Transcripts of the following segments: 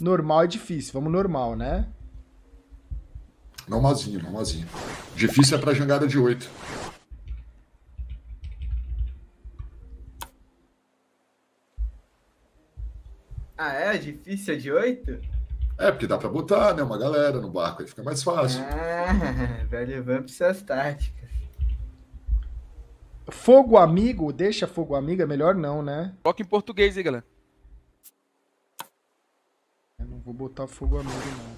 Normal é difícil. Vamos normal, né? Normalzinho, normalzinho. Difícil é pra jangada de 8. Ah, é? Difícil é de 8? É, porque dá pra botar, né? Uma galera no barco, aí fica mais fácil. Ah, VelhoVamp e suas táticas. Fogo amigo? Deixa fogo amigo, é melhor não, né? Coloca em português aí, galera. Eu não vou botar fogo amigo, não.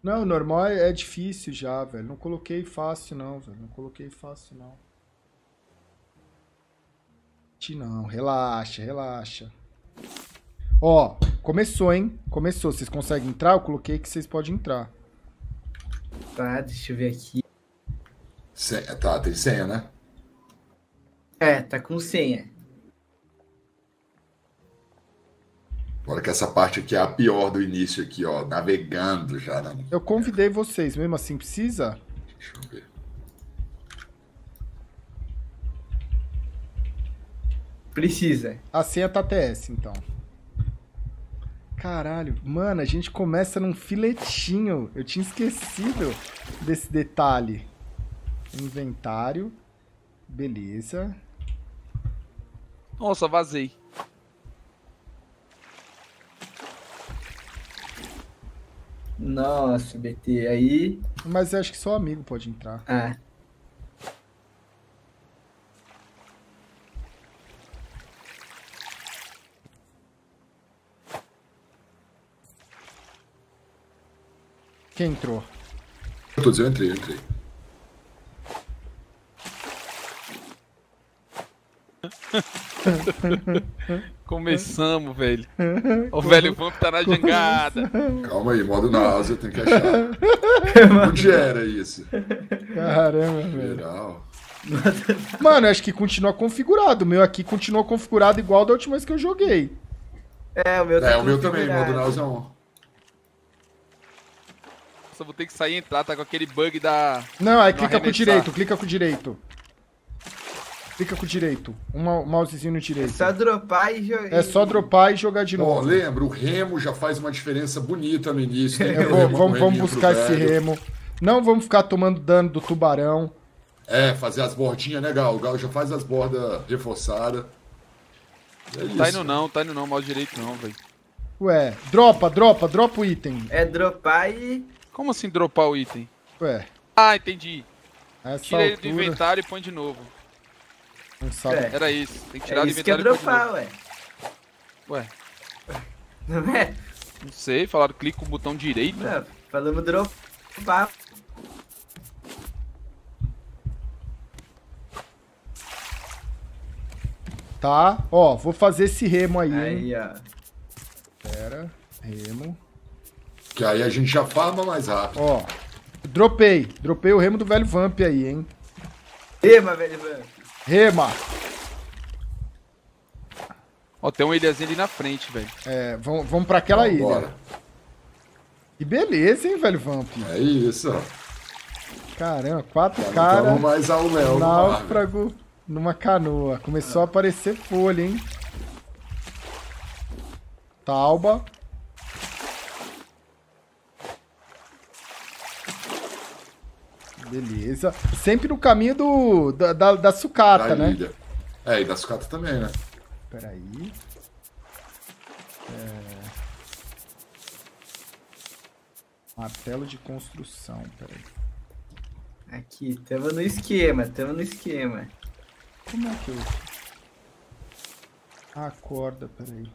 Não, normal é difícil já, velho. Não coloquei fácil, não, velho. Não coloquei fácil, não. Não, relaxa, relaxa. Ó, começou, hein? Começou. Vocês conseguem entrar? Eu coloquei que vocês podem entrar. Tá, deixa eu ver aqui. Senha, tá, tem senha, né? É, tá com senha. Agora que essa parte aqui é a pior do início aqui, ó. Navegando já. Né? Eu convidei vocês, mesmo assim precisa? Deixa eu ver. Precisa. A senha tá TS, então. Caralho. Mano, a gente começa num filetinho. Eu tinha esquecido desse detalhe. Inventário. Beleza. Nossa, vazei. Nossa, BT, aí... Mas eu acho que só amigo pode entrar. Ah. Quem entrou? Eu tô dizendo, eu entrei. Começamos, velho. O VelhoVamp tá na jangada. Calma aí, modo NASA, eu tenho que achar. Onde era isso? Caramba, velho. Mano, eu acho que continua configurado. O meu aqui continua configurado igual da última vez que eu joguei. É, o meu, tá o meu também, modo NASA 1. Só vou ter que sair e entrar, tá com aquele bug da... Não, aí clica com o direito, clica com o direito. Clica com o direito. Um mousezinho no direito. É só dropar e jogar. É só dropar e jogar de novo. Ó, lembra, o remo já faz uma diferença bonita no início. Né? Vamos buscar esse remo. Não vamos ficar tomando dano do tubarão. É, fazer as bordinhas, né, Gal? O Gal já faz as bordas reforçadas. É isso. Tá indo não, mouse direito não, velho. Ué, dropa o item. É dropar e... Como assim dropar o item? Ué. Ah, entendi. Tira ele do inventário e põe de novo. Não sabe. É. Era isso. Tem que tirar do inventário que é dropar, e põe de novo. Ué. Não é? Não sei, falaram clica com o botão direito. Não, falamos dropar. Tá, ó, vou fazer esse remo aí. Aí, ó. Pera, remo. Que aí a gente já farma mais rápido. Ó, dropei o remo do VelhoVamp aí, hein. Rema, VelhoVamp. Rema. Ó, tem uma ilhazinha ali na frente, velho. É, vamos pra aquela ilha. Bora. Que beleza, hein, VelhoVamp. É isso, ó. Caramba, quatro caras. Vamos mais ao Léo. Náufrago numa canoa. Começou a aparecer folha, hein. Tauba. Beleza. Sempre no caminho da sucata, né? Ilha. É, e da sucata também, né? Peraí. É... Martelo de construção, peraí. Aqui, tava no esquema. Como é que eu... Ah, corda, peraí.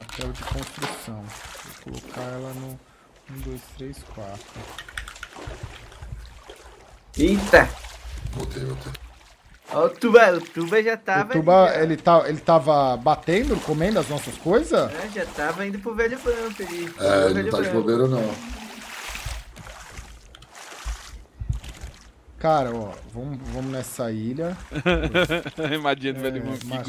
Martelo de construção. Vou colocar ela no... 1, 2, 3, 4. Eita! Voltei. Ó, o tuba já tava... O tuba, ali, ele tava batendo, comendo as nossas coisas? É, já tava indo pro VelhoVamp ali. É, ele não tá de bobeira, não. Cara, ó, vamos nessa ilha. Remadinha do VelhoVamp.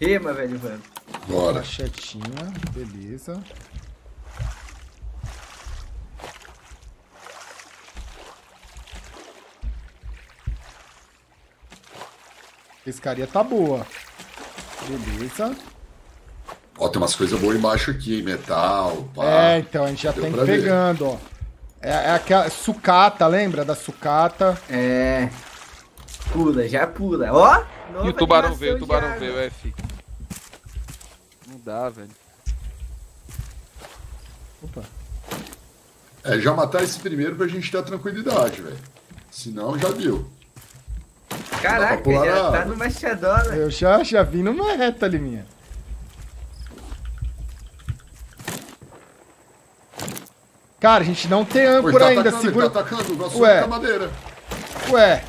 Rema, VelhoVamp. Bora. Machetinha, beleza. Pescaria tá boa. Beleza. Ó, tem umas coisas boas embaixo aqui, metal, pá. É, então, a gente já tem que ir pegando, ó. É aquela sucata, lembra da sucata? É. Pula, já pula. Ó! E o tubarão veio, é, filho. Não dá, velho. Opa. É, já matar esse primeiro pra gente ter tranquilidade, velho. Senão, já deu. Caraca, já tá numa chadona. Eu já vim numa reta ali, minha. Cara, a gente não tem âncora ainda, atacando, segura... Ele tá atacando, o nosso da madeira. Ué.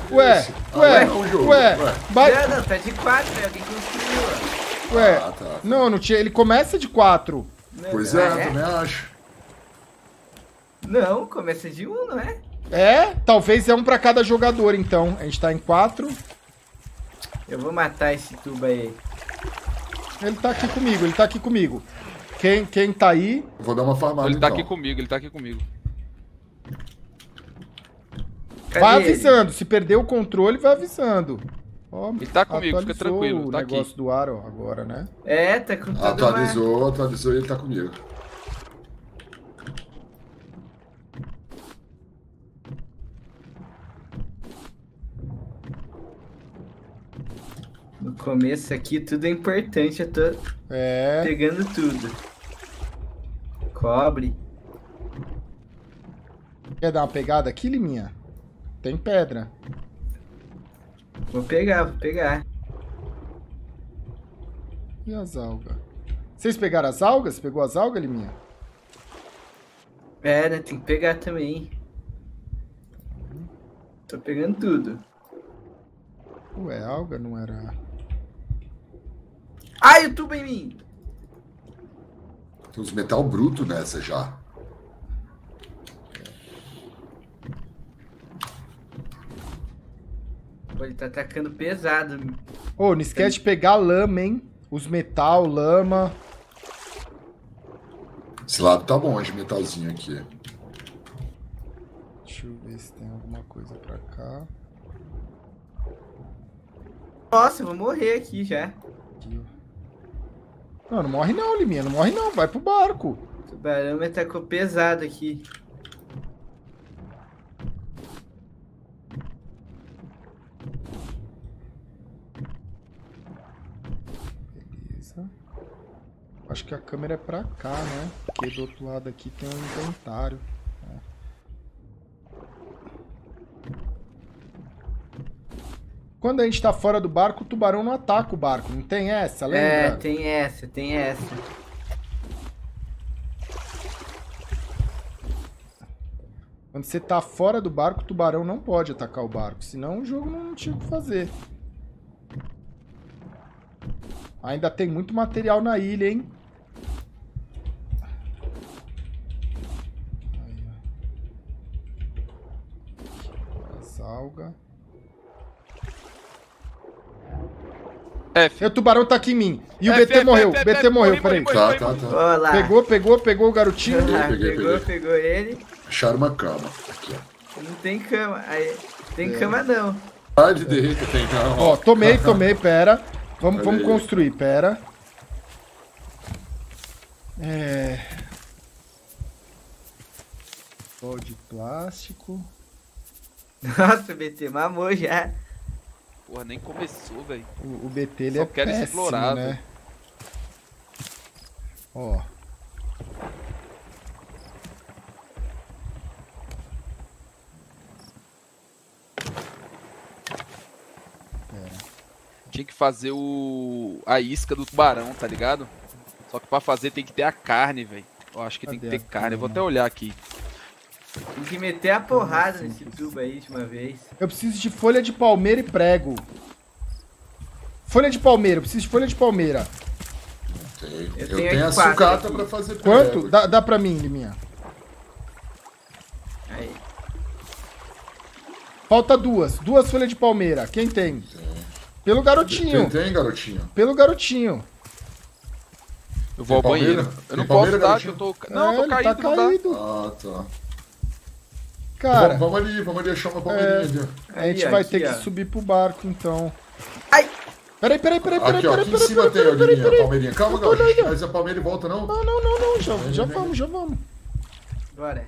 Não, tá de 4, velho, alguém construiu. Ué, tá. Não tinha, ele começa de 4. Pois é, eu também acho. Não, começa de 1, não é? É, talvez é 1 pra cada jogador, então. A gente tá em 4. Eu vou matar esse tubo aí. Ele tá aqui comigo, ele tá aqui comigo. Quem tá aí... Vou dar uma farmada, ele tá então. Aqui comigo, ele tá aqui comigo. Vai avisando, se perder o controle, vai avisando. Ó, ele tá comigo, fica tranquilo, tá aqui. O negócio do ar, ó, agora, né? É, tá com tudo. Atualizou e ele tá comigo. No começo aqui, tudo é importante, eu tô pegando tudo. Cobre. Quer dar uma pegada aqui, Liminha? Tem pedra. Vou pegar. E as algas? Vocês pegaram as algas? Pegou as algas, Liminha? Pera, tem que pegar também. Tô pegando tudo. Ué, alga não era... Ai, o tubo em mim! Tem uns metal bruto nessa já. Pô, ele tá atacando pesado. Ô, não esquece de pegar lama, hein? Os metal, lama. Esse lado tá bom, esse metalzinho aqui. Deixa eu ver se tem alguma coisa pra cá. Nossa, eu vou morrer aqui já. Não morre não, Liminha, não morre não, vai pro barco. O barômetro atacou pesado aqui. Beleza. Acho que a câmera é pra cá, né? Porque do outro lado aqui tem um inventário. Quando a gente tá fora do barco, o tubarão não ataca o barco. Não tem essa, lembra? É, tem essa. Quando você tá fora do barco, o tubarão não pode atacar o barco. Senão o jogo não tinha o que fazer. Ainda tem muito material na ilha, hein? As algas... F. O tubarão tá aqui em mim. E F, o BT F, morreu. F, F, BT F, morreu, peraí. Tá. Olá. Pegou o garotinho. Olá, pegou ele. Acharam uma cama. Aqui, ó. Não tem cama. Aí, tem cama, não. Ah, de derreta tem cama. Ó, tomei, pera. Vamos construir, pera. Pó de plástico. Nossa, BT mamou já. Porra, nem começou, velho. O BT, ele só é péssimo, explorar, né? Ó. Tinha que fazer a isca do tubarão, tá ligado? Só que pra fazer tem que ter a carne, velho. Eu acho que tem que ter carne. Eu vou até olhar aqui. Tem que meter a porrada nesse tubo aí de uma vez. Eu preciso de folha de palmeira e prego. Eu preciso de folha de palmeira. Eu tenho a sucata pra fazer prego. Quanto? Dá pra mim, Liminha. Aí. Falta duas folhas de palmeira. Quem tem? Pelo garotinho. Pelo garotinho. Eu vou ao banheiro. Eu não posso dar, que eu tô... Não, eu tô caído. Tá. Cara, vamos ali achar uma palmeirinha. A gente vai ter que subir pro barco, então. Ai! Peraí. Aqui, ó, aqui em cima tem a Palmeirinha. Calma, galera. Mas a Palmeira volta, não? Não. Já vamos. Bora.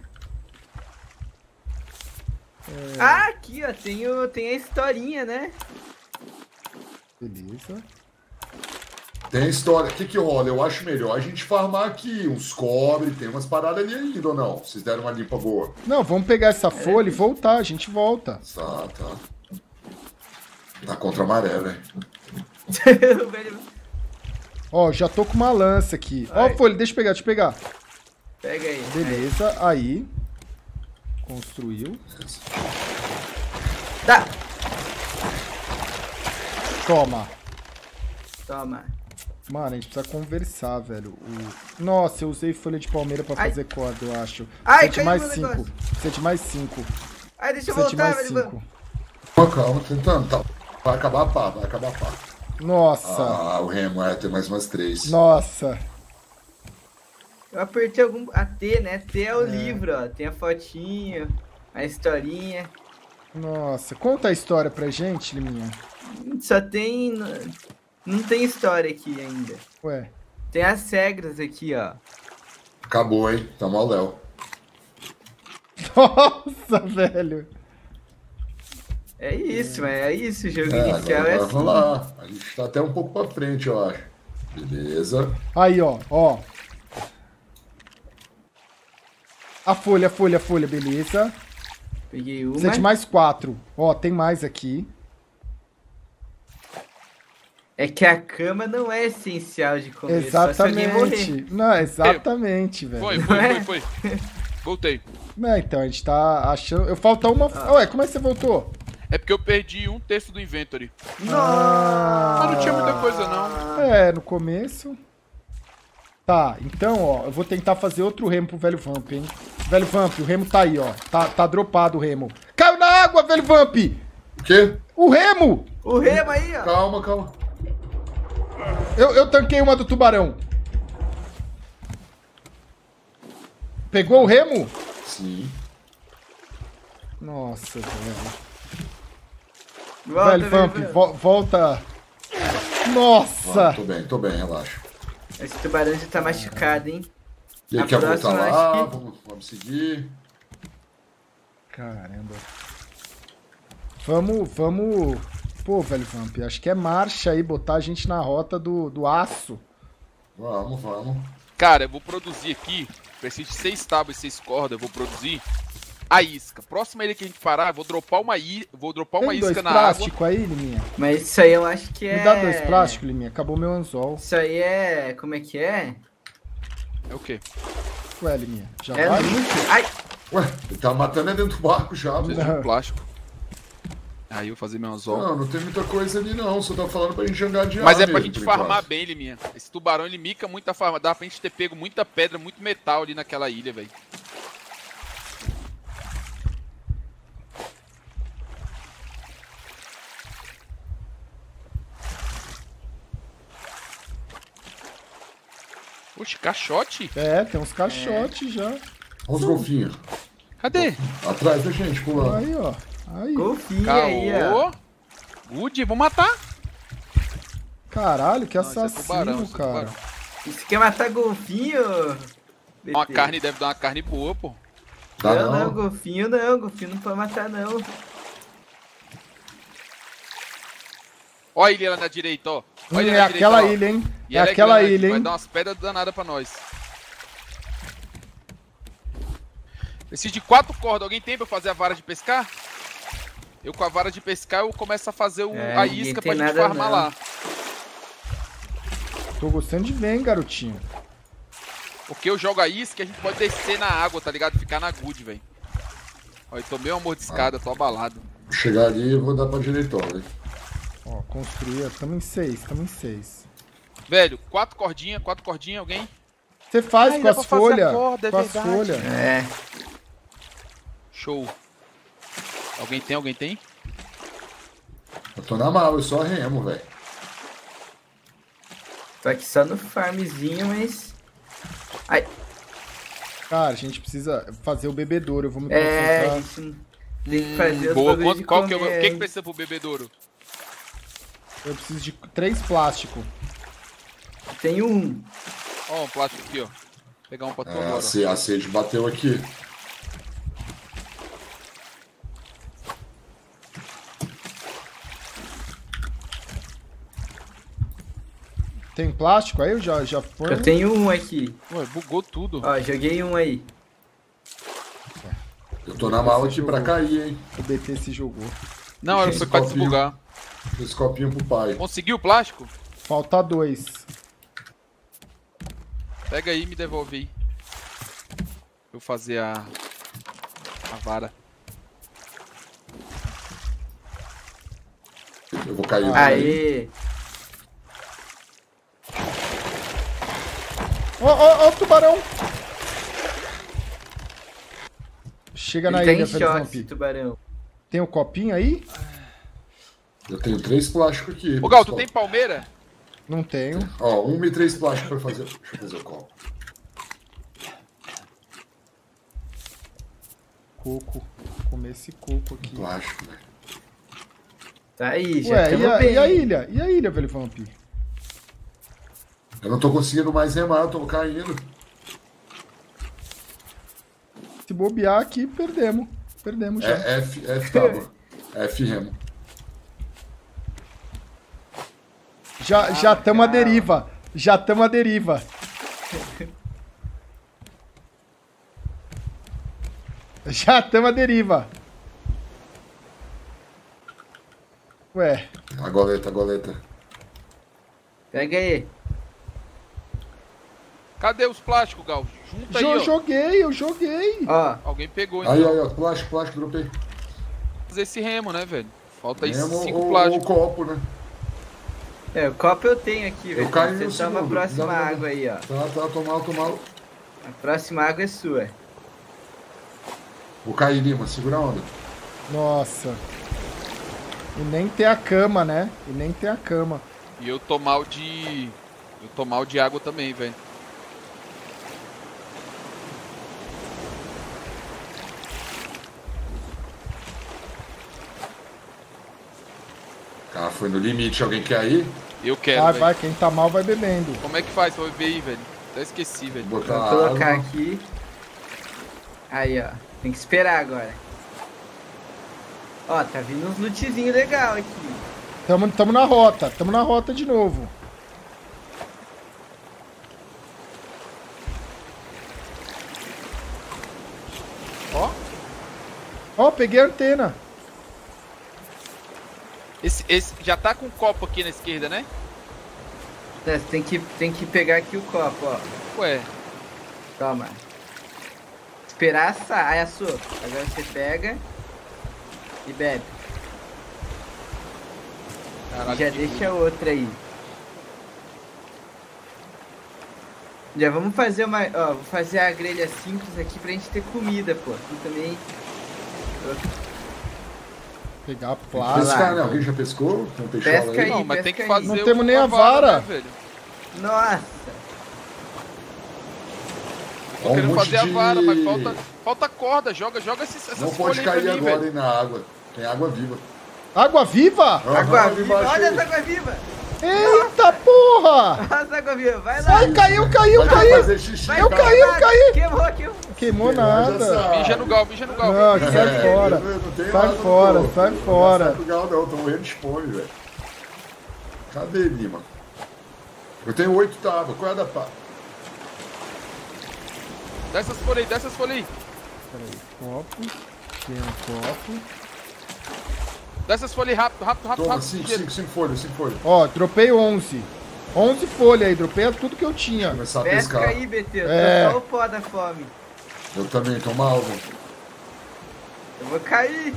Ah, aqui, ó. Tem a historinha, né? Beleza. Tem a história. O que que rola? Eu acho melhor a gente farmar aqui uns cobre, tem umas paradas ali ainda ou não? Vocês deram uma limpa boa. Não, vamos pegar essa folha e voltar. A gente volta. Tá. Tá contra a maré, velho. Ó, já tô com uma lança aqui. Ó, folha, deixa eu pegar. Pega aí. Beleza, aí. Construiu. Tá. Toma. Mano, a gente precisa conversar, velho. Nossa, eu usei folha de palmeira pra fazer corda, eu acho. Sete mais cinco. Ai, deixa eu voltar, velho. Calma, tentando. Tá. Vai acabar a pá. Nossa. Ah, o remo tem mais umas 3. Nossa. Eu apertei algum... A T, né? T é o livro, ó. Tem a fotinho, a historinha. Nossa, conta a história pra gente, Liminha. Só tem... Não tem história aqui ainda. Ué. Tem as regras aqui, ó. Acabou, hein? Tá mal, Léo. Nossa, velho. É isso, mas é isso. O jogo inicial agora é assim. Vamos lá. A gente tá até um pouco pra frente, eu acho. Beleza. Aí, ó. A folha, beleza. Peguei uma. 7 mais 4. Ó, tem mais aqui. É que a cama não é essencial de comer, exatamente. Exatamente, velho. Foi. Voltei. Não, então, a gente tá achando... Falta uma... Ué, como é que você voltou? É porque eu perdi 1/3 do inventory. Mas não tinha muita coisa, não. No começo... Tá, então, ó, eu vou tentar fazer outro remo pro VelhoVamp, hein. VelhoVamp, o remo tá aí, ó. Tá dropado o remo. Caiu na água, VelhoVamp! O quê? O remo aí, ó. Calma. Eu tanquei uma do tubarão. Pegou o remo? Sim. Nossa, velho. VelhoVamp, volta. Nossa. Tô bem, relaxa. Esse tubarão já tá machucado, hein? E ele quer voltar lá, vamos seguir. Caramba. Vamos... Pô, VelhoVamp, acho que é marcha aí, botar a gente na rota do aço. Vamos. Cara, eu vou produzir aqui, preciso de 6 tábuas e 6 cordas, eu vou produzir a isca. Próxima ilha que a gente parar, eu vou dropar uma isca na água. Tem 2 plásticos aí, Liminha? Mas isso aí eu acho que é... Me dá 2 plásticos, Liminha, acabou meu anzol. Isso aí é... como é que é? É o quê? Ué, Liminha, já vai? Ai! Ué, ele tá matando dentro do barco já, mano. Plástico. Aí eu fazer meu anzol. Não tem muita coisa ali não, só tá falando pra gente jogar de água. Mas é pra gente farmar bem, Liminha. Esse tubarão, ele mica muita farma. Dá pra gente ter pego muita pedra, muito metal ali naquela ilha, velho. Oxe, caixote? Tem uns caixotes já. Olha os golfinhos. Cadê? Atrás da gente, pulando. Aí, ó. Golfinho aí, ó. Woody, vou matar. Caralho, que assassino, cara. Isso quer matar golfinho? Uma carne, deve dar uma carne boa, pô. Não, golfinho não pode matar, não. Olha a ilha lá na direita, ó. É aquela ilha, hein? É aquela ilha, hein? Vai dar umas pedras danadas pra nós. Preciso de 4 cordas. Alguém tem pra eu fazer a vara de pescar? Eu com a vara de pescar eu começo a fazer a isca pra gente farmar lá. Tô gostando de ver, hein, garotinho. Porque eu jogo a isca e a gente pode descer na água, tá ligado? Ficar na good, velho. Ó, eu tomei uma mordiscada, tô abalado. Vou chegar ali e vou dar pra direitola, velho. Ó, construir. Tamo em 6. Velho, 4 cordinhas, alguém? Você faz com as folhas. Com as folhas. Show. Alguém tem? Eu tô na mala, eu só remo, velho. Tô aqui só no farmzinho, mas... Ai. Cara, a gente precisa fazer o bebedouro, eu vou me concentrar. Tem que fazer os bagulho de comer. O que precisa pro bebedouro? Eu preciso de 3 plásticos. Tem um. Ó, um plástico aqui, ó. Vou pegar um pra tu agora. A sede bateu aqui. Tem plástico aí? Eu já foi. Eu tenho um aqui. Ué, bugou tudo. Ó, joguei um aí. Eu tô na mala aqui pra cair, hein. O BT se jogou. Não, eu fui quase bugar. Esse copinho pro pai. Conseguiu o plástico? Falta 2. Pega aí e me devolve aí. Eu fazer a vara. Eu vou cair. Aê! Ó, o tubarão! Chega na ilha, tubarão. Tem um copinho aí? Eu tenho 3 plásticos aqui. Ô, Gal, tu tem palmeira? Não tenho. Ó, 1 e 3 plásticos pra fazer. Deixa eu fazer o copo. Coco. Vou comer esse coco aqui. Plástico, velho. Tá aí, já. Ué, e a ilha? E a ilha, VelhoVamp? Eu não tô conseguindo mais remar, eu tô caindo. Se bobear aqui, perdemos. Perdemos já. É F tábua. F remo. Já estamos à deriva. Já estamos à deriva. Já estamos à deriva. Ué. A goleta, a goleta. Pega aí. Cadê os plásticos, Gal? Junta aí, ó. Eu joguei. Ah. Alguém pegou, então. Aí, plástico, dropei. Fazer esse remo, né, velho? Falta aí remo 5 plásticos. O copo, né? É, o copo eu tenho aqui, velho. Você toma a próxima água aí, ó. Tá, toma. A próxima água é sua. Vou cair, Lima, segura a onda. Nossa. E nem tem a cama, né? E eu tô mal de... água também, velho. Ah, foi no limite. Alguém quer ir? Eu quero. Vai, quem tá mal vai bebendo. Como é que faz pra beber aí, velho? Até esqueci, velho. Vou colocar aqui. Aí, ó. Tem que esperar agora. Ó, tá vindo uns lootzinhos legais aqui. Tamo na rota. Tamo na rota de novo. Ó. Ó, peguei a antena. Esse já tá com o copo aqui na esquerda, né? É, tem que pegar aqui o copo, ó. Ué. Toma. Esperar assar. Aí assou. Agora você pega e bebe. Caraca, e já deixa outra aí. Já vamos fazer uma... Ó, vou fazer a grelha simples aqui pra gente ter comida, pô. Aqui também... Pegar plástico. Pescar, né? Alguém já pescou? Não pescou aí? Não, mas tem que fazer. Não temos nem a vara. Né, nossa. Tô querendo fazer a vara, mas falta corda. Joga essas. Não pode cair agora aí na água. Tem água viva. Água viva? Uhum, água viva. Olha as águas vivas. Eita porra! Olha as águas vivas. Vai lá. Ai, caiu. Eu caí. Queimou. Queimou nada. Mija no Gal. Não, sai fora. Sai fora. Não sai do Gal, não. Tô morrendo de fome, velho. Cadê ele, mano? Eu tenho 8 tábuas. Qual é a da pá? Dá essas folhas aí. Peraí, copo. Tem um copo. Dá essas folhas aí, rápido. Toma, 5 folhas. Ó, dropei 11. 11 folhas aí, dropei tudo que eu tinha. Começar a pescar. Pesca aí, BT. Só o pó da fome. Eu também, tô mal, velho. Eu vou cair.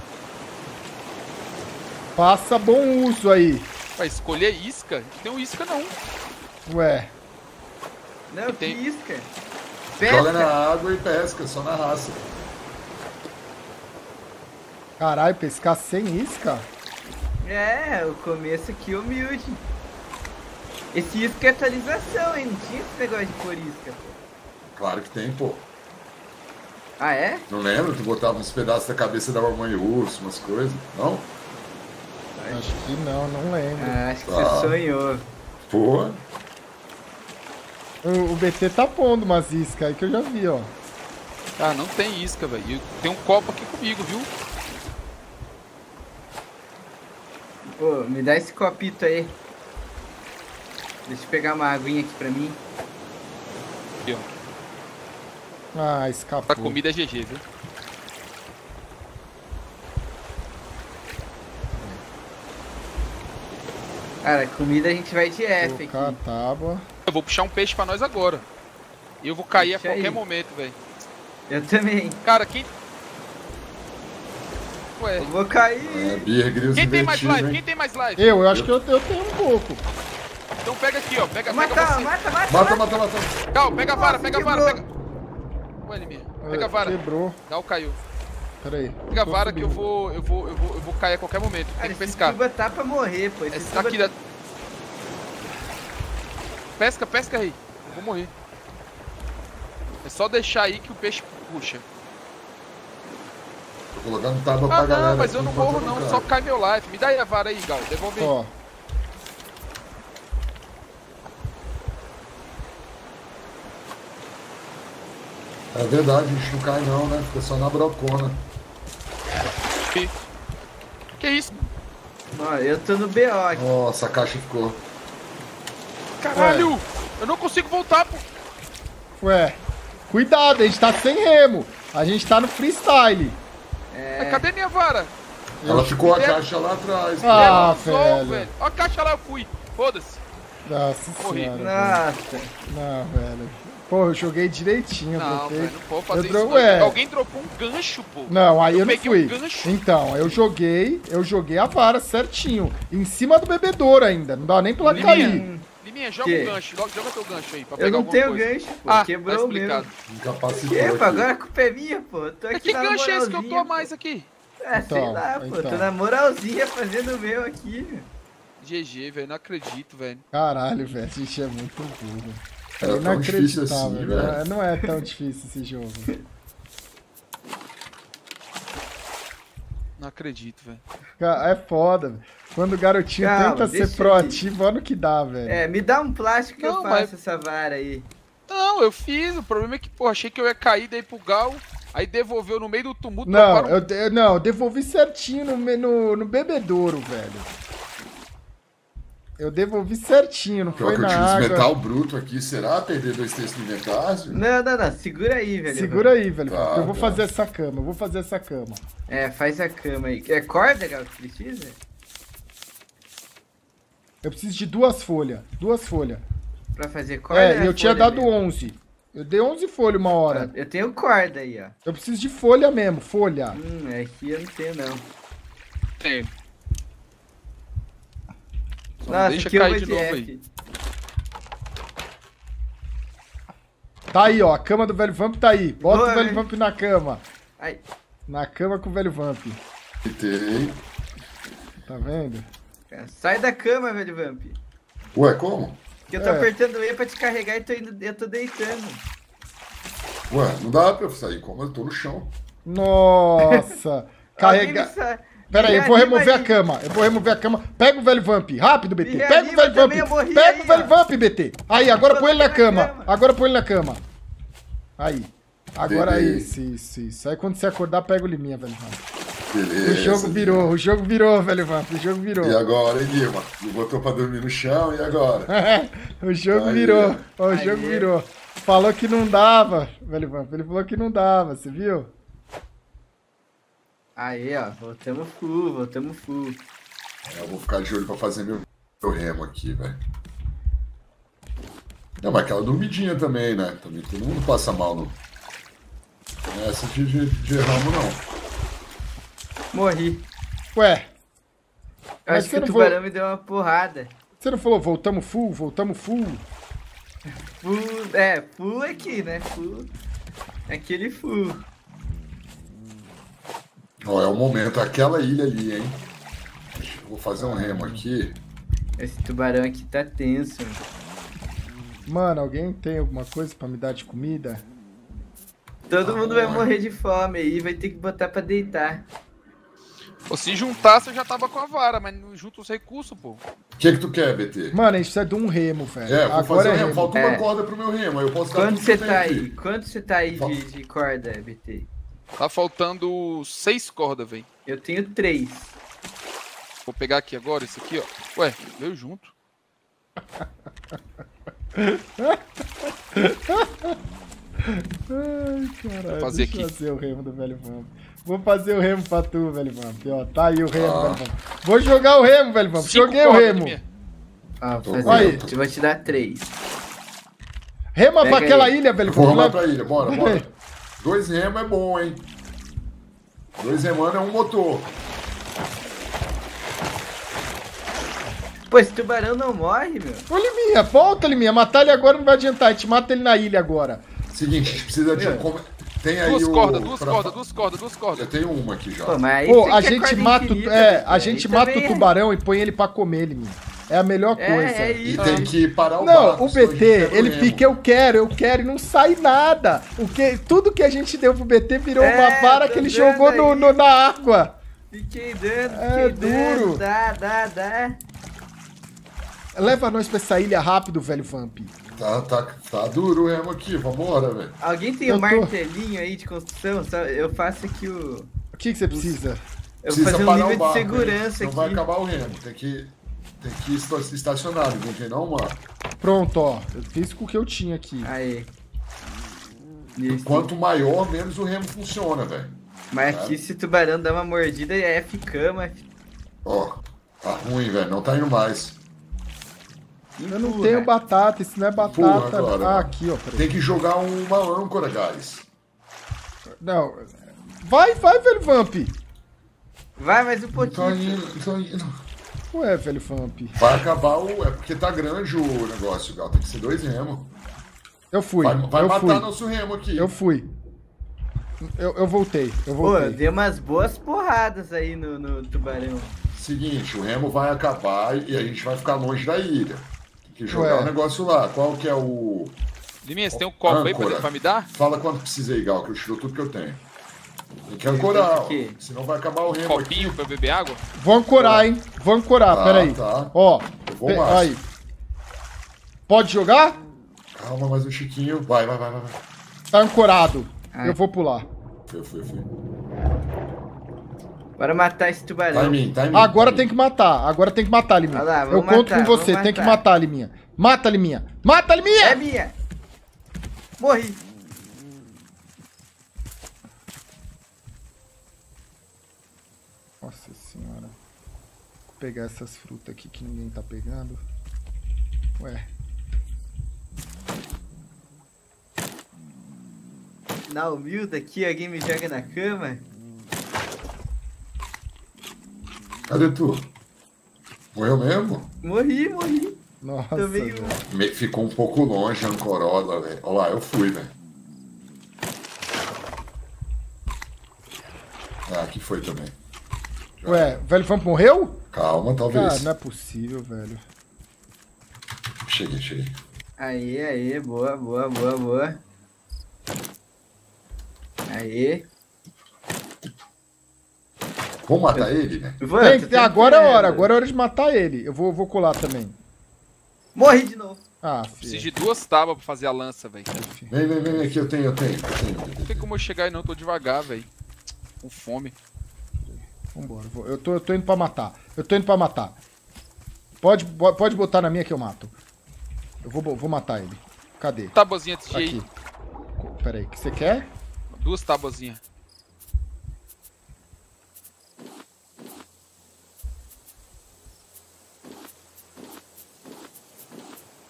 Passa bom uso aí. Vai escolher isca? Não tem isca, não. Ué. Não, que tem isca. Pesca. Joga na água e pesca, só na raça. Caralho, pescar sem isca? É, o começo aqui humilde. Esse isca é atualização, hein? Não tinha esse negócio de pôr isca, pô. Claro que tem, pô. Ah, é? Não lembro? Tu botava uns pedaços da cabeça da mamãe urso, umas coisas, não? Acho que não, não lembro. Ah, acho que você sonhou. Porra. O BT tá pondo umas iscas aí que eu já vi, ó. Ah, não tem isca, velho. Tem um copo aqui comigo, viu? Pô, me dá esse copito aí. Deixa eu pegar uma aguinha aqui pra mim. Aqui, ó. Ah, escapou. Pra comida é GG, viu? Cara, comida a gente vai de F aqui. A tábua. Eu vou puxar um peixe pra nós agora. E eu vou cair a qualquer momento, velho. Eu também. Cara, quem... Ué. Eu vou cair. Quem tem mais live? Quem tem mais live? Eu acho que eu tenho um pouco. Então pega aqui, ó. Pega, mata. Gal, pega a vara, Ué, Liminha. Pega a vara. Quebrou. Gal caiu. Pera aí. Pega a vara que eu vou cair a qualquer momento. Tem que pescar. Esse tuba tá pra morrer, pô. Esse tá aqui da... Pesca, pesca aí. Eu vou morrer. É só deixar aí que o peixe puxa. Tô colocando tábua pra galera. Não, mas eu não morro não, só cai meu life. Me dá aí a vara aí, Gal. Devolve. Ó. É verdade, a gente não cai não, né? Fica só na brocona. Que isso? Mano, eu tô no BO aqui. Nossa, a caixa ficou. Caralho! Ué. Eu não consigo voltar, pô. Ué, cuidado, a gente tá sem remo. A gente tá no freestyle. É... Cadê minha vara? Ela ficou a caixa lá atrás. Ah, velho. Olha a caixa lá, eu fui. Foda-se. Nossa senhora. Nossa. Não, velho. Pô, eu joguei direitinho. Não, velho, não vou fazer isso. Ué. Alguém dropou um gancho, pô. Não, aí eu não fui. Então, eu joguei a vara certinho. Em cima do bebedouro ainda. Não dá nem pra ela cair. Liminha, joga o gancho. Joga teu gancho aí. Pra pegar alguma coisa. Eu não tenho gancho, pô. Ah, quebrou tá explicado. Epa, agora a culpa é minha, pô. Eu tô aqui que gancho é esse que eu tô a mais aqui? Ah, então, sei lá, pô. Então. Tô na moralzinha fazendo o meu aqui, velho. GG, velho. Não acredito, velho. Caralho, velho. A gente é muito burro. É não acredito assim, velho. Não é tão difícil esse jogo. Não acredito, velho. É foda, velho. Quando o garotinho tenta ser proativo, olha o que dá, velho. É, me dá um plástico que eu faço essa vara aí. Não, eu fiz. O problema é que, pô, achei que eu ia cair daí pro Gal, aí devolveu no meio do tumulto. Não, eu devolvi certinho no bebedouro, velho. Eu devolvi certinho, não foi nada. Pior que eu tive esse metal bruto aqui, será? Perder 2/3 no inventário? Não, segura aí, velho. Segura aí, velho. Tá, eu vou fazer essa cama, É, faz a cama aí. É corda, Gal, que precisa? Eu preciso de duas folhas. Pra fazer corda? É, eu tinha dado mesmo. 11. Eu dei 11 folhas uma hora. Eu tenho corda aí, ó. Eu preciso de folha mesmo, folha. É que eu não tenho, não. Tenho. Nossa, deixa cair de novo aí. Tá aí, ó. A cama do VelhoVamp tá aí. Bota o VelhoVamp na cama. Ai. Na cama com o VelhoVamp. Tá vendo? Sai da cama, VelhoVamp. Ué, como? Porque eu tô apertando E pra te carregar e eu tô deitando. Ué, não dá pra eu sair como? Eu tô no chão. Nossa. Carregar... Pera aí, eu vou remover a cama. Pega o VelhoVamp. Rápido, BT. Pega o VelhoVamp. Pega o VelhoVamp, BT. Aí, agora põe ele na cama. Aí. Agora isso. Aí quando você acordar, pega o Liminha, VelhoVamp. Beleza. O jogo virou, VelhoVamp. E agora, hein, Guima? Me botou pra dormir no chão, e agora? O jogo virou. O jogo virou. Falou que não dava, VelhoVamp. Ele falou que não dava, você viu? Aí, ó, voltamos full. Eu vou ficar de olho pra fazer meu remo aqui, velho. Não, mas aquela dormidinha também, né? Também todo mundo passa mal no... Não é essa de ramo, não. Morri. Ué. Eu acho que o tubarão me deu uma porrada. Você não falou voltamos full? Full aqui, né? Full... Aquele full. Ó, é o momento, aquela ilha ali, hein? Vou fazer um remo aqui. Esse tubarão aqui tá tenso. Mano, alguém tem alguma coisa pra me dar de comida? Todo mundo vai morrer de fome aí, vai ter que botar pra deitar. Pô, se juntar, você já tava com a vara, mas não junta os recursos, pô. O que que tu quer, BT? Mano, a gente precisa de um remo, velho. É, vou fazer um remo. Falta uma corda pro meu remo, aí eu posso dar tudo que eu tenho aqui. Quanto você tá aí de corda, BT? Tá faltando 6 cordas, velho. Eu tenho 3. Vou pegar aqui agora, esse aqui, ó. Ué, veio junto. Ai, caralho, vou fazer aqui. Fazer o remo do VelhoVamp. Vou fazer o remo pra tu, VelhoVamp. Ó, tá aí o remo, VelhoVamp. Vou jogar o remo, VelhoVamp. Joguei o remo. Aí. Vou te dar 3. Rema pra aquela ilha, VelhoVamp. Vou remar pra ilha, bora, bora. 2 remos é bom, hein? 2 remando é um motor. Pô, esse tubarão não morre, meu. Ô, Liminha, volta, Liminha. Matar ele agora não vai adiantar. A gente mata ele na ilha agora. Seguinte, a gente precisa de... Tem aí duas cordas. Eu tenho uma aqui já. Pô, mas pô, a gente mata, a gente mata o tubarão e põe ele pra comer, Liminha. É a melhor coisa. É isso. E tem que parar o barco. Não, o BT, ele fica eu quero e não sai nada. Tudo que a gente deu pro BT virou uma vara que ele jogou na água. Fiquei dando, é duro. Dá. Leva nós pra essa ilha rápido, VelhoVamp. Tá duro o remo aqui, vambora, velho. Alguém tem um martelinho aí de construção? Eu faço aqui o... O que você precisa? Eu vou fazer um nível de segurança aqui. Não vai acabar o remo, tem que estacionar, não tem não, mano? Pronto, ó, eu fiz com o que eu tinha aqui. Aí. Quanto maior, menos o remo funciona, velho. Mas aqui se o tubarão dá uma mordida, é ficama. Ó, tá ruim, velho, não tá indo mais. Eu não tenho batata, isso não é batata. Agora, aqui, ó. Tem que jogar uma âncora, guys. Não. Vai, VelhoVamp. Vai mais um pouquinho. Não tô indo. Ué, VelhoVamp. Vai acabar o... É porque tá grande o negócio, Gal. Tem que ser 2 remos. Eu fui. Vai matar nosso remo aqui. Eu fui. Eu voltei. Pô, dei umas boas porradas aí no tubarão. Seguinte, o remo vai acabar e a gente vai ficar longe da ilha. Jogar o negócio lá. Qual que é o... Liminha, você tem um copo aí pra me dar? Fala quanto precisa aí, Gal, que eu tiro tudo que eu tenho. Tem que ancorar, senão vai acabar o remo. Copinho aqui pra beber água? Vou ancorar, hein? Vou ancorar, peraí. Tá. Ó, eu vou aí. Pode jogar? Calma, mais um chiquinho. Vai. Tá ancorado. Ai. Eu vou pular. Eu fui. Bora matar esse tubarão. Tá em mim. Agora tem que matar. Liminha. Lá, eu conto com você. Tem que matar, Liminha. Mata, Liminha! É minha. Morri. Nossa senhora. Vou pegar essas frutas aqui que ninguém tá pegando. Ué. Na humilde aqui, alguém me joga na cama. Cadê tu? Morreu mesmo? Morri. Nossa. Ficou um pouco longe a ancorola, velho. Olha lá, eu fui, velho. Ah, aqui foi também. Ué, o VelhoVamp morreu? Calma, talvez. Ah, não é possível, velho. Cheguei. Aí, boa. Aí. Vou matar ele, né? Agora é hora, de matar ele. Eu vou colar também. Morri de novo. Ah, filho. Preciso de 2 tábuas pra fazer a lança, velho. Vem aqui, eu tenho. Não tem como eu chegar aí não, eu tô devagar, velho. Com fome. Vambora, eu tô indo pra matar. Pode botar na minha que eu mato. Eu vou matar ele. Cadê? Tabuazinha desse jeito. Pera aí, o que você quer? 2 tabuazinhas.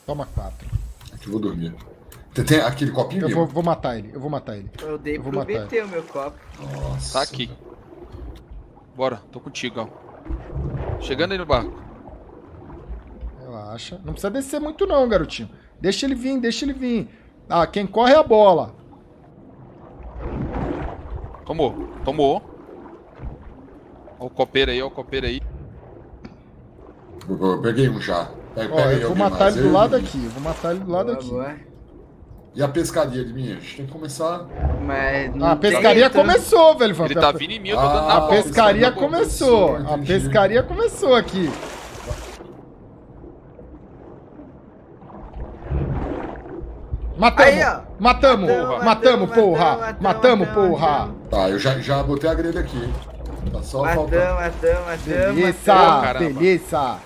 Toma 4. Aqui eu vou dormir. Tem aquele copinho? Eu vou matar ele, Eu dei pro BT o meu copo. Nossa. Tá aqui. Bora, tô contigo, ó. Chegando aí no barco. Relaxa. Não precisa descer muito não, garotinho. Deixa ele vir. Ah, quem corre é a bola. Tomou. Ó o copeiro aí, Eu peguei um já. Ó, eu vou matar ele do lado aqui. E a pescaria, Liminha? A gente tem que começar... Mas a pescaria começou, velho. Ele tá vindo em mim, eu tô dando na volta. A pescaria começou. A pescaria começou aqui. Matamos, porra. Tá, eu já botei a grelha aqui. Tá só faltando. Matamos. Beleza, beleza.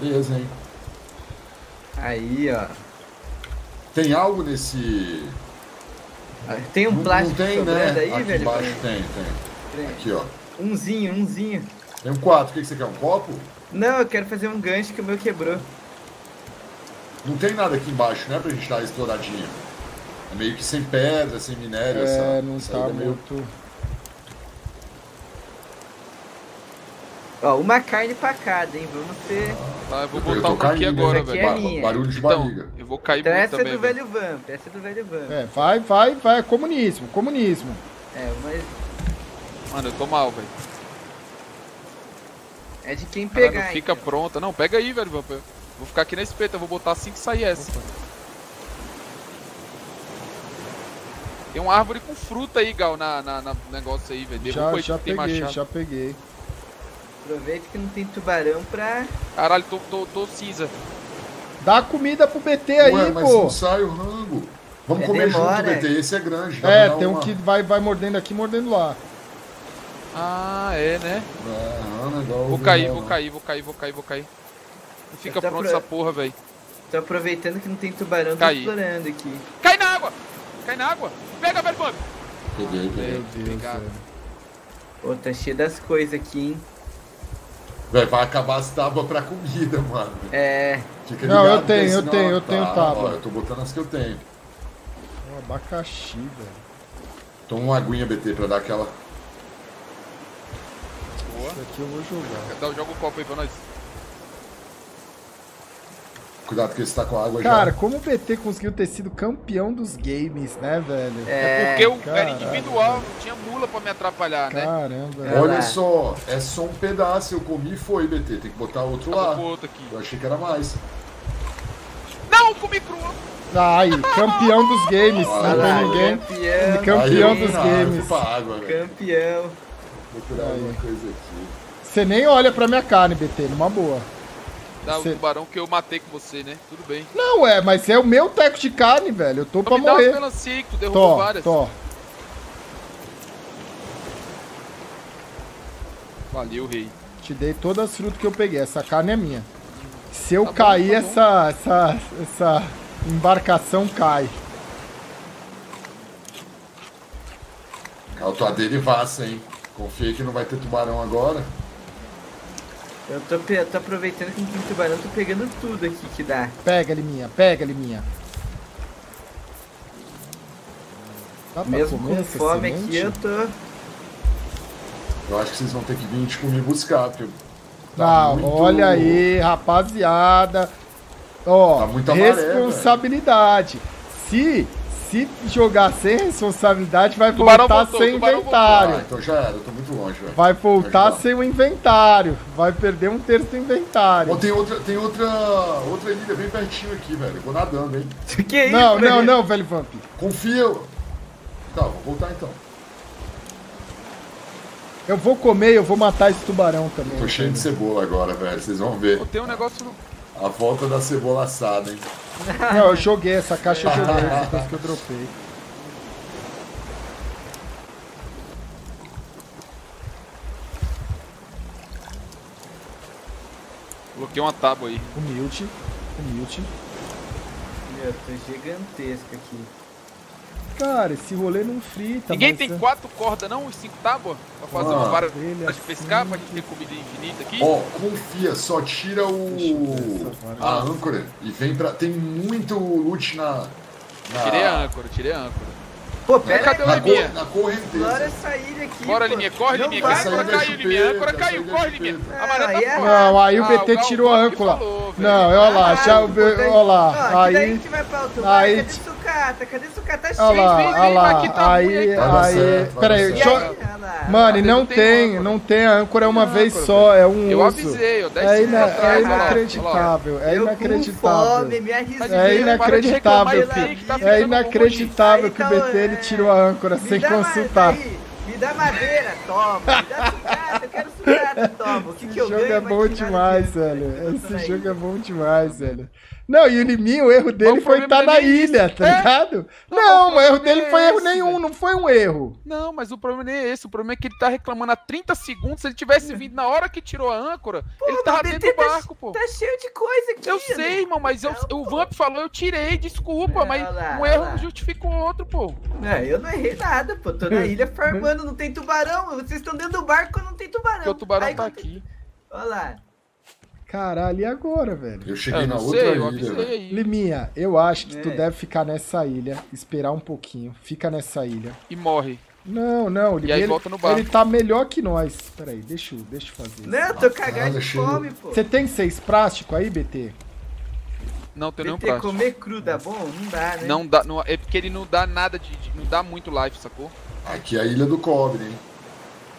Beleza, hein? Aí, ó. Tem algo nesse... Tem um plástico sobrando aí, velho? Aqui embaixo tem. Aqui, ó. Umzinho. Tem um 4. O que você quer? Um copo? Não, eu quero fazer um gancho que o meu quebrou. Não tem nada aqui embaixo, né? Pra gente dar estouradinha. É meio que sem pedra, sem minério. É, não tá muito... Ó, uma carne pra cada, hein? Vamos ter... Ah, eu vou botar um aqui agora, velho. Aqui é barulho de barriga. Então, eu vou cair então, muito essa também. Essa é do VelhoVamp, É, vai. Comunismo. É, mas... Mano, eu tô mal, velho. É de quem pegar, hein? Não fica então pronta. Não, pega aí, velho. Vou ficar aqui na espeta. Eu vou botar assim que sair essa. Opa. Tem uma árvore com fruta aí, Gal, na negócio aí, velho. Já peguei. Aproveita que não tem tubarão pra... Caralho, tô cinza. Dá comida pro BT aí, pô. Mas não sai o rango. Vamos comer junto, BT. Esse é grande. É, tem um que vai mordendo aqui, mordendo lá. Ah, é, né? Vou cair. Não fica pronto essa porra, velho. Tô aproveitando que não tem tubarão, tô explorando aqui. Cai na água! Pega, velho, pô! Peguei. Pô, tá cheio das coisas aqui, hein? Véi, vai acabar as tábuas pra comida, mano. É. Fica ligado, não, eu tenho tábua. Ó, eu tô botando as que eu tenho. Um abacaxi, velho. Toma uma aguinha, BT, pra dar aquela. Boa. Isso aqui eu vou jogar. Joga um copo aí pra nós. Cuidado que ele tá com a água. Cara, como o BT conseguiu ter sido campeão dos games, né, velho? É porque eu era individual, não tinha mula pra me atrapalhar, né? Caramba. Olha só, é só um pedaço. Eu comi e foi, BT. Tem que botar outro lá. Eu achei que era mais. Não, comi cru. Aí, campeão dos games. Não tem ninguém. Campeão dos games. Campeão. Vou procurar alguma coisa aqui. Você nem olha pra minha carne, BT, numa boa. Dá o tubarão que eu matei com você, né? Tudo bem. Não, mas é o meu teco de carne, velho. Eu tô pra morrer. Me dá umas melancia que tu derrubou várias. Valeu, rei. Te dei todas as frutas que eu peguei. Essa carne é minha. Se eu cair, essa embarcação cai. Eu tô a derivaça, hein? Confiei que não vai ter tubarão agora. Eu tô aproveitando que não tem tubarão, tô pegando tudo aqui que dá. Pega, Liminha. Mesmo com fome aqui, eu tô... Eu acho que vocês vão ter que vir, tipo, me buscar, porque... Tá muito... Olha aí, rapaziada. Ó, tá responsabilidade. Maré, se jogar sem responsabilidade, vai voltar sem inventário. Ah, então já era, eu tô muito longe, velho. Vai voltar sem o inventário. Vai perder um terço do inventário. Oh, tem outra ilha bem pertinho aqui, velho. Eu vou nadando, hein. Que é isso, não, velho Vamp. Confia. Tá, vou voltar então. Eu vou comer e eu vou matar esse tubarão também. Tô cheio de cebola agora, velho. Vocês vão ver. Tem um negócio... A volta da cebola assada, hein? Não, eu joguei essa caixa, essa coisa que eu dropei. Coloquei uma tábua aí. Humilde. Meu, tô gigantesco aqui. Cara, esse rolê não frita. Ninguém tem 4 cordas, não? 5 tábuas? Pra fazer uma vara de pescar, pra gente ter comida infinita aqui? Ó, confia, só tira a âncora e vem pra... Tem muito loot na... Tirei a âncora. Pô, pera aí, Liminha. Na correnteza. Bora essa ilha aqui. Bora, Liminha, corre, Liminha. A âncora caiu, Liminha. A âncora caiu, corre, Liminha. Não, aí o BT tirou a âncora. Não, olha lá, olha lá. Aí... Cadê sucata? Tá cheio, vem aqui, tá aí. Peraí, Mano, e não tem, a âncora é uma vez só, é um uso. Eu avisei, eu 10 segundos atrás. É inacreditável que o BT ele tirou a âncora sem consultar. Me dá madeira, toma. Me dá sucata, eu quero sucata, toma. O que que eu ganho? Esse jogo é bom demais, velho. Esse jogo é bom demais, velho. Não, e o Liminha, o erro dele foi estar na ilha, tá ligado? Não, o erro dele foi erro nenhum, não foi um erro. Não, mas o problema nem é esse. O problema é que ele tá reclamando há 30 segundos. Se ele tivesse vindo na hora que tirou a âncora, ele tava dentro do barco, pô. Tá cheio de coisa aqui. Eu sei, irmão, mas o Vamp falou, eu tirei, desculpa, mas um erro justifica o outro, pô. É, eu não errei nada, pô. Tô na ilha farmando, não tem tubarão. Vocês estão dentro do barco, não tem tubarão. Porque o tubarão tá aqui. Olha lá. Caralho, e agora, velho? Eu cheguei na outra ilha. Liminha, eu acho que tu deve ficar nessa ilha, esperar um pouquinho, fica nessa ilha. E morre. Não, não, Liminha, ele tá melhor que nós. Peraí, deixa eu fazer isso. Não, eu tô cagado de fome, pô. Você tem 6 plásticos aí, BT? Não, tem nenhum plástico. Comer cru dá bom? Não dá, né? Não dá, não, é porque ele não dá nada de não dá muito life, sacou? Aqui é a ilha do cobre, hein?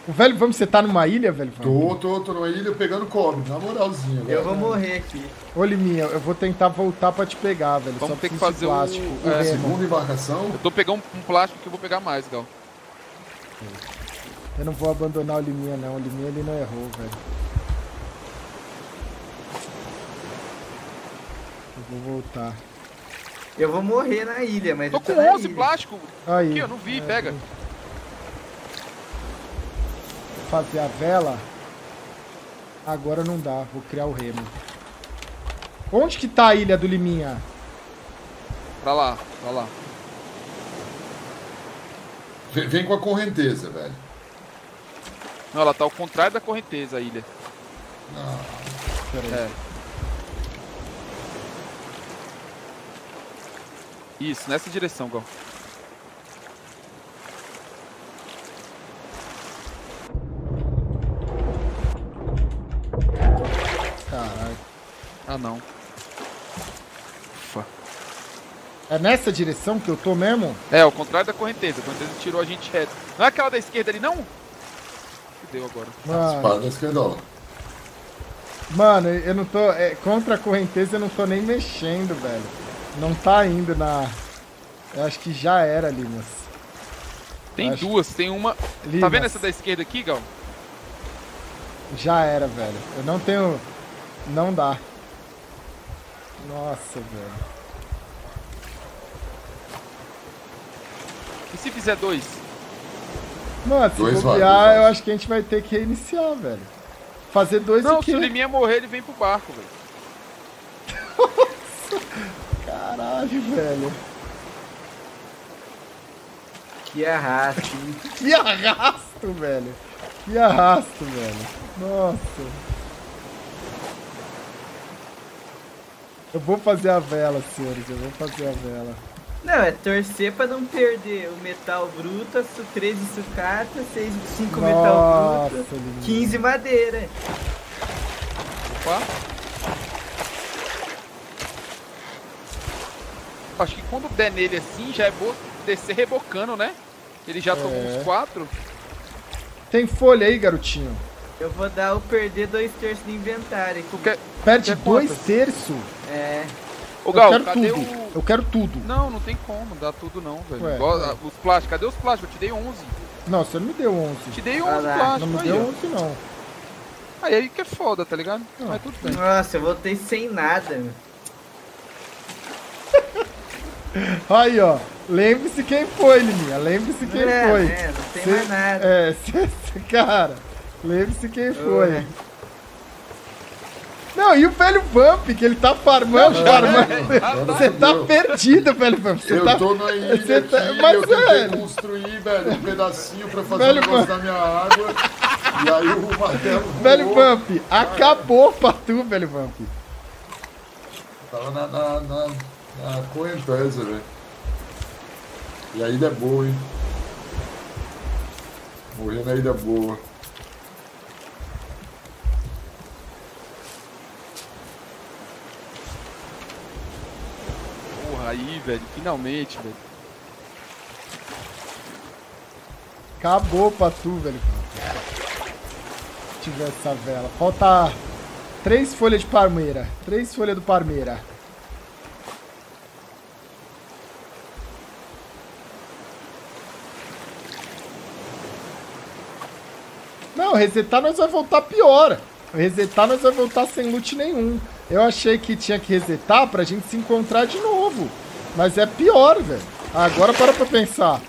O velho, vamos, você tá numa ilha, velho? Tô numa ilha pegando cobre, na moralzinha. Velho. Eu vou morrer aqui. Ô, Liminha, eu vou tentar voltar pra te pegar, velho. Vamos ter que fazer plástico. A segunda embarcação? Eu tô pegando um plástico que eu vou pegar mais, Gal. Eu não vou abandonar o Liminha, não. O Liminha, ele não errou, velho. Eu vou voltar. Eu vou morrer na ilha, mas... Tô com 11 plástico. Aí. Aqui, eu não vi, pega. Fazer a vela, agora não dá, vou criar o remo. Onde que tá a ilha do Liminha? Pra lá, pra lá. Vem com a correnteza, velho. Não, ela tá ao contrário da correnteza, a ilha. Não. Pera aí. É. Isso, nessa direção, Gal. Ah, não. Ufa. É nessa direção que eu tô mesmo? É, ao contrário da correnteza. A correnteza tirou a gente reto. Não é aquela da esquerda ali, não? Fudeu agora. Mano. Espada da esquerda, ó. Mano, eu não tô... contra a correnteza eu não tô nem mexendo, velho. Não tá indo na... Eu acho que já era ali, mas... Tem duas, tem uma... Limas. Tá vendo essa da esquerda aqui, Gal? Já era, velho. Eu não tenho... Não dá. Nossa, velho. E se fizer 2? Mano, se copiar, eu acho que a gente vai ter que reiniciar, velho. Fazer 2 aqui. Não, se o Liminha morrer, ele vem pro barco, velho. Nossa, caralho, velho. Que arrasto. Que arrasto, velho. Que arrasto, velho. Nossa. Eu vou fazer a vela, senhores, eu vou fazer a vela. Não, é torcer pra não perder o metal bruto, 13 sucata, 5 metal bruto, 15 madeira. Opa. Acho que quando der nele assim, já é bom descer rebocando, né? Ele já tomou uns 4. Tem folha aí, garotinho? Eu vou dar o perder 2/3 do inventário. Perde 2/3? É. Ô, Gal, eu quero tudo. Não, não tem como dar tudo não, velho. Ué. Os plásticos, cadê os plásticos? Eu te dei 11. Não, você não me deu 11. Eu te dei 11 plásticos. Não me deu 11 não. Aí que é foda, tá ligado? Não. Mas tudo bem. Nossa, eu voltei sem nada, meu. Aí, ó. Lembre-se quem foi, Liminha. Lembre-se quem foi. É, não tem mais nada. É, cara, lembre-se quem foi. Não, e o VelhoVamp, que ele tá farmando. Você tá perdido, VelhoVamp. Eu tô na ilha aqui, eu tentei construir, velho, um pedacinho pra fazer o negócio da minha água. E aí o martelo voou. VelhoVamp, acabou pra tu, VelhoVamp. Tava na correnteza, velho. E a ilha é boa, hein. Morrer na ilha boa. Aí, velho, finalmente, velho. Acabou pra tu, velho. Tiver essa vela. Falta 3 folhas de palmeira. 3 folhas do palmeira. Não, resetar nós vai voltar pior. Resetar nós vai voltar sem loot nenhum. Eu achei que tinha que resetar pra gente se encontrar de novo. Mas é pior, velho. Agora para pra pensar.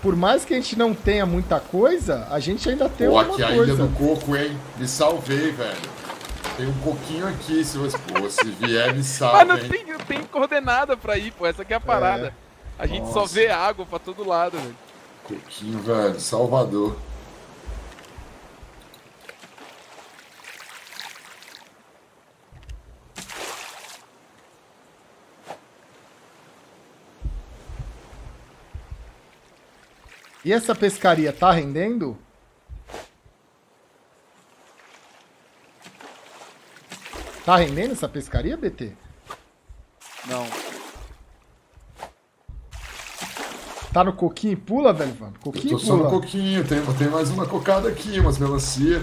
Por mais que a gente não tenha muita coisa, a gente ainda tem uma coisa. Pô, aqui a Ilha do Coco, hein? Me salvei, velho. Tem um coquinho aqui, se você... Pô, se vier, me salve, hein? Mas não tem, coordenada pra ir, pô. Essa aqui é a parada. É. A gente só vê água pra todo lado, velho. Coquinho, velho. Salvador. E essa pescaria tá rendendo? Tá rendendo essa pescaria, BT? Não. Tá no coquinho e pula, velho? Coquinho e pula. Só no coquinho. Tem mais uma cocada aqui, umas melancia.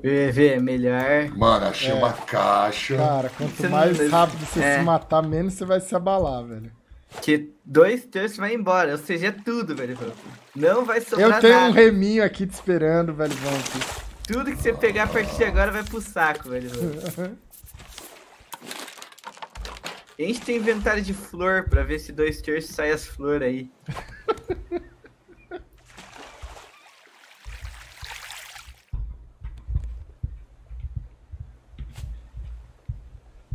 PV é melhor. Mano, achei uma caixa. Cara, quanto mais rápido você se matar, menos você vai se abalar, velho. Que 2/3 vai embora, ou seja, é tudo, velho. Não vai sobrar nada. Eu tenho um reminho aqui te esperando, velho. Tudo que você pegar a partir de agora vai pro saco, velho. A gente tem inventário de flor pra ver se 2/3 sai as flores aí.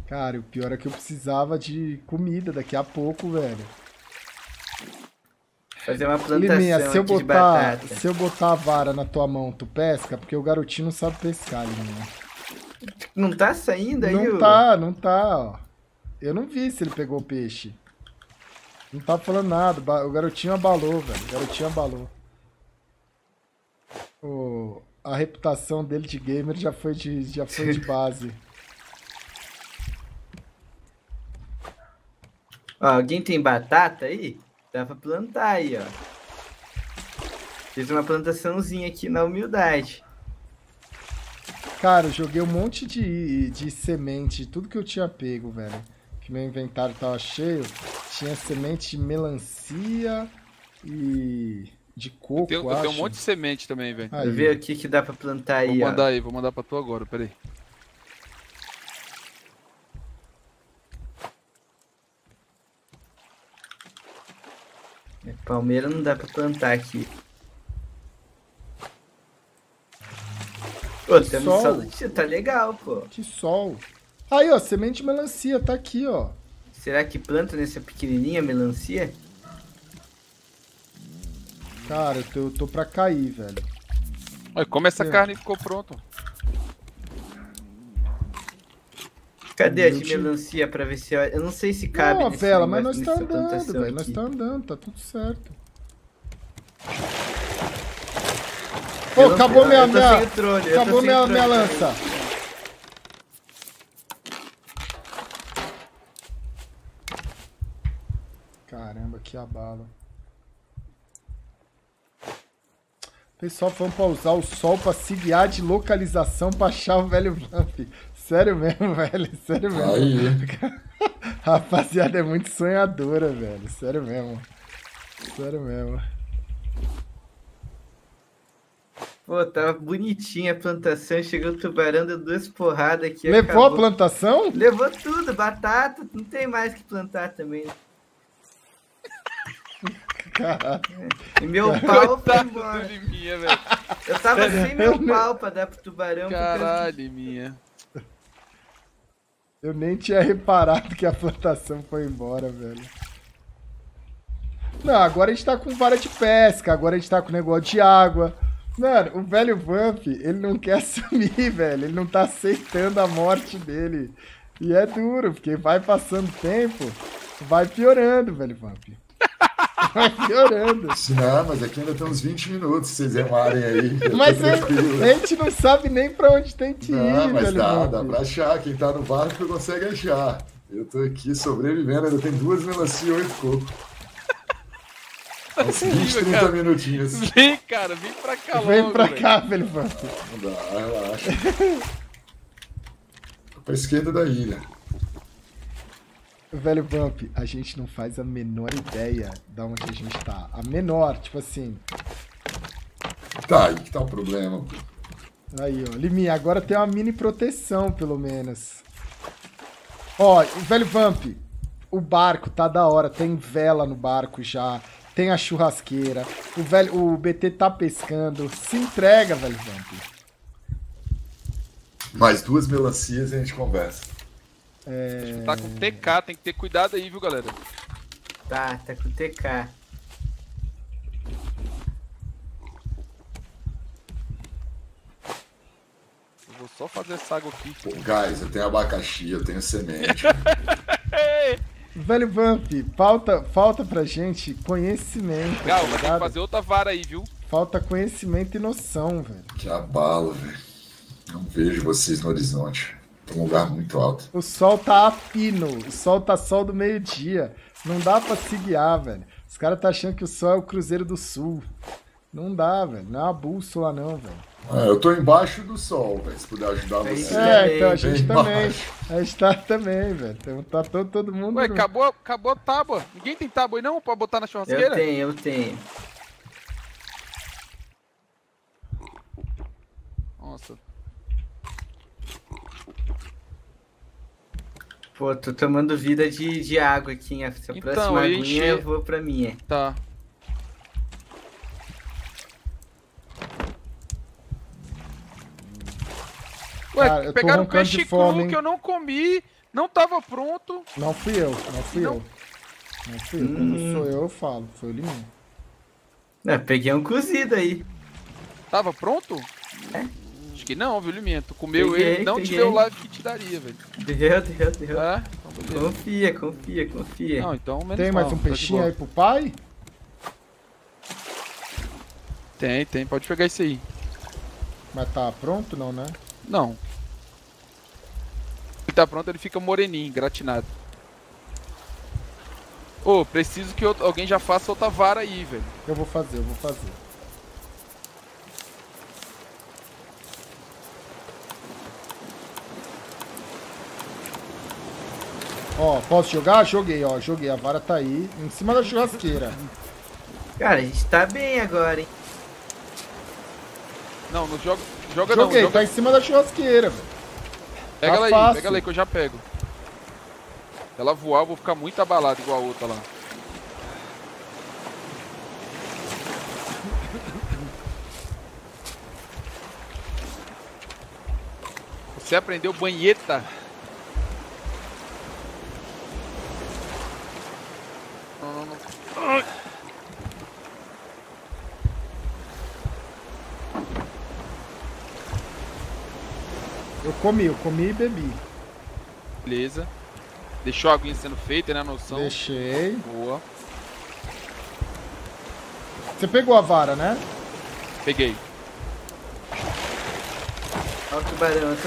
Cara, o pior é que eu precisava de comida daqui a pouco, velho. Fazer uma plantação Liminha, de batata. Se eu botar a vara na tua mão, tu pesca? Porque o garotinho não sabe pescar, Liminha. Não tá saindo aí? Não tá, não tá, ó. Eu não vi se ele pegou o peixe. Não tá falando nada. O garotinho abalou, velho. O garotinho abalou. Oh, a reputação dele de gamer já foi de base. Ó, alguém tem batata aí? Dá pra plantar aí, ó. Fiz uma plantaçãozinha aqui na humildade. Cara, eu joguei um monte de semente, tudo que eu tinha pego, velho. Que meu inventário tava cheio. Tinha semente de melancia e de coco, eu tenho um monte de semente também, velho. Deixa eu ver aqui que dá pra plantar aí, ó. Vou mandar aí, vou mandar pra tu agora, peraí. Palmeira não dá pra plantar aqui. Pô, tem um sol. Tá legal, pô. Que sol. Aí, ó, semente de melancia, tá aqui, ó. Será que planta nessa pequenininha melancia? Cara, eu tô pra cair, velho. Olha, como essa carne ficou pronta. Cadê a de melancia pra ver se... Eu não sei se cabe nesse negócio, mas nós tá andando, velho. Nós tá andando, tá tudo certo. Ô, acabou minha lança. Caramba, que abalo. Pessoal falando pra usar o sol pra se guiar de localização pra achar o VelhoVamp. Sério mesmo, velho. Sério mesmo. Aí. Rapaziada é muito sonhadora, velho. Sério mesmo. Sério mesmo. Pô, tava bonitinha a plantação. Chegou o tubarão, deu 2 porradas aqui. Levou a plantação? Levou tudo. Batata. Não tem mais que plantar também. Caralho. E meu pau foi embora. Minha, velho. Eu tava sem meu pau pra dar pro tubarão. Caralho, minha. Eu nem tinha reparado que a plantação foi embora, velho. Não, agora a gente tá com vara de pesca, agora a gente tá com negócio de água. Mano, o VelhoVamp, ele não quer assumir, velho. Ele não tá aceitando a morte dele. E é duro, porque vai passando tempo, vai piorando, VelhoVamp. Vai piorando. Não, mas aqui ainda tem uns 20 minutos, se vocês remarem aí. Mas a gente não sabe nem pra onde tem que ir. Não, mas dá pra achar. Quem tá no barco consegue achar. Eu tô aqui sobrevivendo, ainda tem 2 melancia e 8 coco. Uns 20, 30 cara. Minutinhos. Vem, cara, vem pra cá logo. Vem pra cá, Velhovamp. Não dá, relaxa. Pra esquerda da ilha. Velhovamp, a gente não faz a menor ideia da onde a gente tá. A menor, tipo assim. Tá, aí que tá o problema. Aí, ó. Liminha, agora tem uma mini proteção, pelo menos. Ó, Velhovamp, o barco tá da hora. Tem vela no barco já. Tem a churrasqueira. O BT tá pescando. Se entrega, Velhovamp. Mais duas melancias e a gente conversa. A gente tá com TK, tem que ter cuidado aí, viu, galera? Tá com TK. Eu vou só fazer essa água aqui. Pô, guys, eu tenho abacaxi, eu tenho semente. Velhovamp, falta pra gente conhecimento. Gal, vai ter que fazer outra vara aí, viu? Falta conhecimento e noção, velho. Que abalo, velho. Não vejo vocês no horizonte. Tô num lugar muito alto. O sol tá a pino. O sol tá sol do meio-dia. Não dá pra se guiar, velho. Os caras tá achando que o sol é o Cruzeiro do Sul. Não dá, velho. Não é uma bússola, não, velho. Ah, eu tô embaixo do sol, velho. Se puder ajudar você. É, então a gente também. A gente tá também, velho. Então, tá todo mundo... Ué, acabou a tábua. Ninguém tem tábua aí não pra botar na churrasqueira? Eu tenho. Nossa. Pô, tô tomando vida de água aqui, hein? Se a próxima aguinha eu vou pra minha. Tá. Ué, cara, pegaram um peixe cru que eu não comi, não tava pronto. Não fui eu. Quando sou eu falo, foi o Liminha. É, peguei um cozido aí. Tava pronto? É. Acho que não, viu, Liminha? Tu comeu ele, não te deu o live que te daria, velho. Deu. Ah, então confia. Não, então menos tem mais um peixinho aí pro pai? Tem, pode pegar esse aí. Mas tá pronto não, né? Não. Ele tá pronto, ele fica moreninho, gratinado. Ô, preciso que alguém já faça outra vara aí, velho. Eu vou fazer. Ó, posso jogar? Joguei, ó. Joguei, a vara tá aí, em cima da churrasqueira. Cara, a gente tá bem agora, hein? Não jogo. Joguei, tá em cima da churrasqueira, velho. Pega ela aí, que eu já pego. Se ela voar, eu vou ficar muito abalado igual a outra lá. Você aprendeu banheta. Não. Eu comi e bebi. Beleza. Deixou a aguinha sendo feita, né? A noção. Deixei. Boa. Você pegou a vara, né? Peguei. Olha o tubarão, eu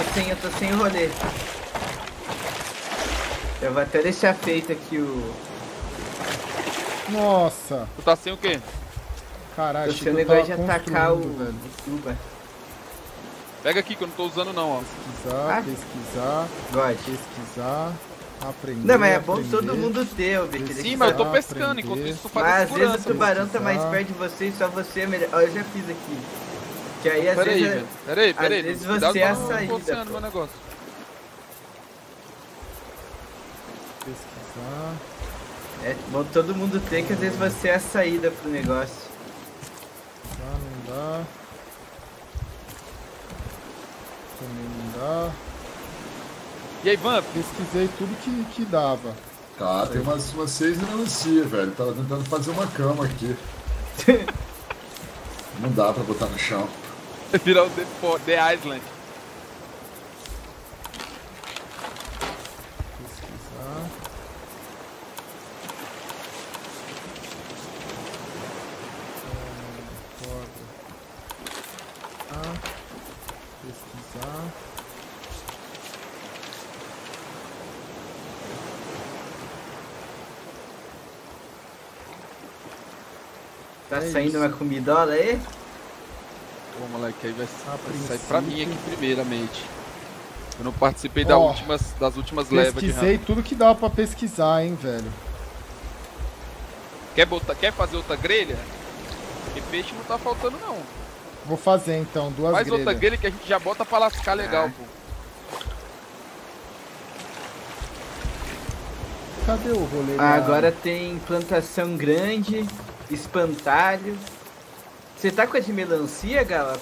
tô sem o rolê. Eu vou até deixar feito aqui o... Nossa. Tu tá sem o quê? Caralho, achei que eu tava construindo. Tô sem o negócio de atacar o tuba. Pega aqui que eu não tô usando não, ó. Pesquisar, aprender. Não, mas é bom todo mundo ter, ó, BT. Sim, mas eu tô pescando, enquanto isso tu faz a segurança. Às vezes o tubarão tá mais perto de você e só você é melhor. Ó, eu já fiz aqui. Que aí às vezes... Peraí. Às vezes você é a saída, pô. Pesquisar. É bom todo mundo ter que às vezes você é a saída pro negócio. Não dá. Também não dá. E aí, Vamp? Pesquisei tudo que dava. Tá, tem umas 6 melancias, velho. Tava tentando fazer uma cama aqui. Não dá pra botar no chão. Virar o The Island. Pesquisar. Tá saindo uma comidola aí? Pô, moleque, aí vai sair pra mim aqui primeiramente. Eu não participei das últimas levas aqui. Pesquisei tudo que dá pra pesquisar, hein, velho. Quer fazer outra grelha? Porque peixe não tá faltando, não. Vou fazer, então, duas grelhas. Faz outra grelha que a gente já bota pra lascar legal, pô. Cadê o rolê? Agora tem plantação grande, espantalho. Você tá com a de melancia, Gal, a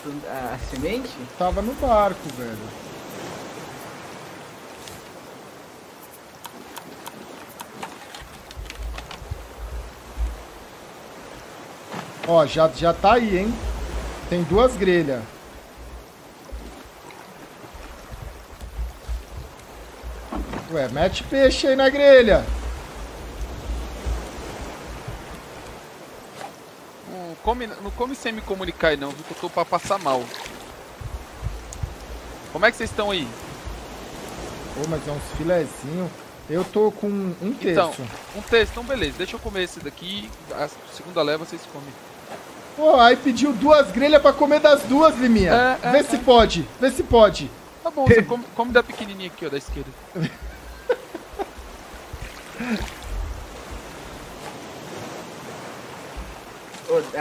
semente? Tava no barco, velho. Ó, já tá aí, hein? Tem duas grelhas. Ué, mete peixe aí na grelha. Não come sem me comunicar aí não, viu, que eu tô pra passar mal. Como é que vocês estão aí? Pô, mas é uns filezinhos. Eu tô com um terço. Então, beleza. Deixa eu comer esse daqui. A segunda leva vocês comem. Pô, aí pediu duas grelhas pra comer das duas, Liminha. Vê se pode. Tá bom, você come da pequenininha aqui, ó, da esquerda.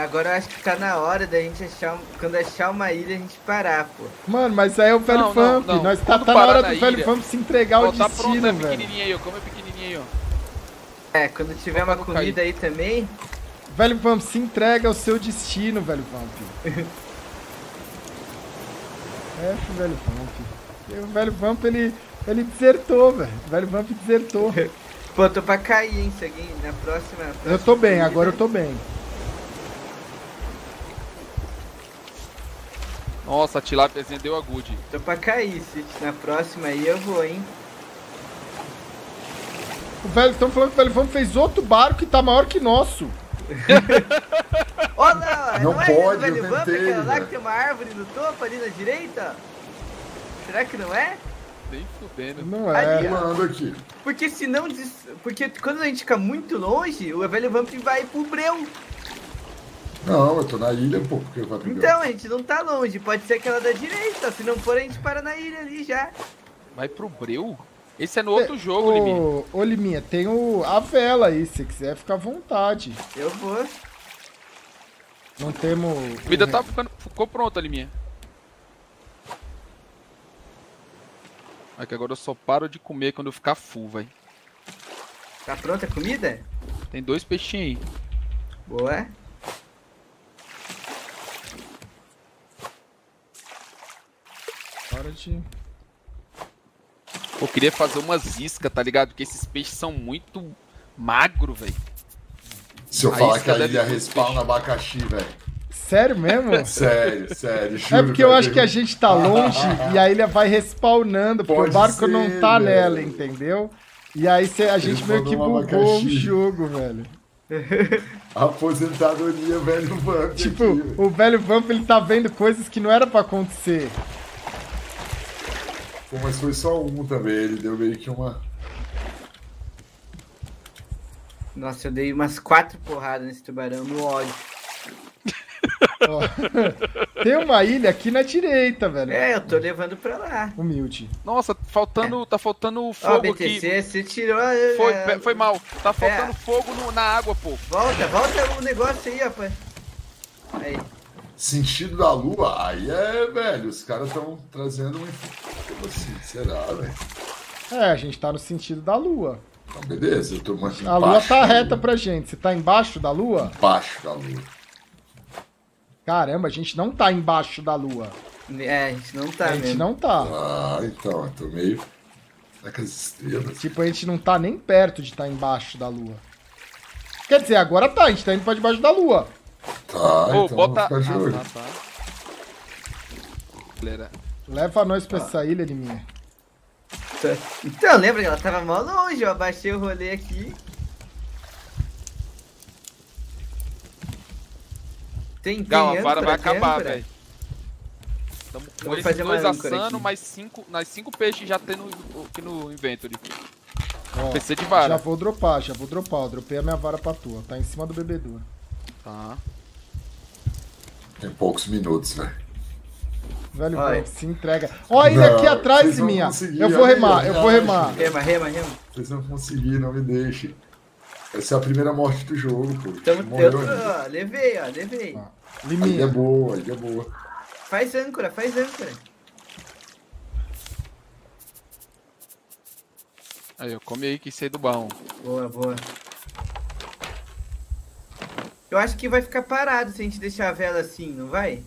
Agora eu acho que tá na hora da gente achar... Quando achar uma ilha, a gente parar, pô. Mano, mas aí é o VelhoVamp. Tá na hora do VelhoVamp se entregar ao destino, velho. Tá pronta a pequenininha aí, ó. Come a pequenininha aí, ó. É, quando tiver uma comida aí também... VelhoVamp, se entrega ao seu destino, VelhoVamp. É, o VelhoVamp. O VelhoVamp, ele desertou, velho. O VelhoVamp desertou. Pô, tô pra cair, hein, isso aqui. Na próxima... Eu tô bem, agora eu tô bem. Nossa, a tilápia deu a good. Tô pra cair, se na próxima aí eu vou, hein. O velho, estão falando que o VelhoVamp fez outro barco que tá maior que nosso. Oh, não pode, é o VelhoVamp, aquela lá que tem uma árvore no topo ali na direita? Será que não é? Nem fudendo. Não é, ali, mano, aqui. Porque se não... Porque quando a gente fica muito longe, o VelhoVamp vai pro breu. Não, eu tô na ilha, pô, porque eu vou atender. Então, a gente não tá longe, pode ser aquela da direita, se não for a gente para na ilha ali já. Vai pro breu? Esse é no outro jogo, Liminha. Ô, Liminha, tem a vela aí, se quiser fica à vontade. Eu vou. Não temos... A comida ficou pronta, Liminha. É que agora eu só paro de comer quando eu ficar full, vai. Tá pronta a comida? Tem dois peixinhos aí. Boa. Eu queria fazer umas iscas, tá ligado? Porque esses peixes são muito magros, velho. Se eu falar que a ilha respawna abacaxi, velho. Sério mesmo? sério. Juro, é porque eu acho que a gente tá longe e a ilha vai respawnando, porque o barco não tá nela, entendeu? E aí a gente meio que bugou o jogo, velho. Aposentadoria, VelhoVamp. Tipo, aqui, o VelhoVamp, ele tá vendo coisas que não era pra acontecer. Mas foi só um também, ele deu meio que uma... Nossa, eu dei umas 4 porradas nesse tubarão, no ódio. Oh. Tem uma ilha aqui na direita, velho. É, eu tô levando pra lá. Humilde. Nossa, tá faltando fogo BTC, aqui. Você tirou... Foi mal. Tá faltando fogo na água, pô. Volta o negócio aí, rapaz. Aí. Sentido da lua, aí é, velho, os caras estão trazendo um... Como assim, será, velho? É, a gente tá no sentido da lua. Então, beleza, eu tô mais embaixo. A lua tá reta pra gente, você tá embaixo da lua? Embaixo da lua. Caramba, a gente não tá embaixo da lua. É, a gente não tá, Ah, então, eu tô meio... Será que as estrelas... Tipo, a gente não tá nem perto de estar embaixo da lua. Quer dizer, agora tá, a gente tá indo pra debaixo da lua. Tá, oh, então bota... vamos ficar de olho. Tá. Leva nós pra essa ilha, Liminha. Então, lembra que ela tava mal longe, eu abaixei o rolê aqui. Tem calma, a vara vai acabar, velho. Estamos com esses dois assando, mais 5 peixes já tem aqui no inventory. Ó, PC de vara. Já vou dropar, eu dropei a minha vara pra tua, tá em cima do bebedouro. Tá. Tem poucos minutos, velho. Velho, se entrega. Ó, ele aqui atrás, minha. Eu vou remar, eu vou remar. Rema. Vocês não conseguiram, não me deixem. Essa é a primeira morte do jogo, pô. Estamos tentando. Levei. Liminha. Aí é boa. Faz âncora. Aí, eu come aí que sei do baú. Boa. Eu acho que vai ficar parado se a gente deixar a vela assim, não vai?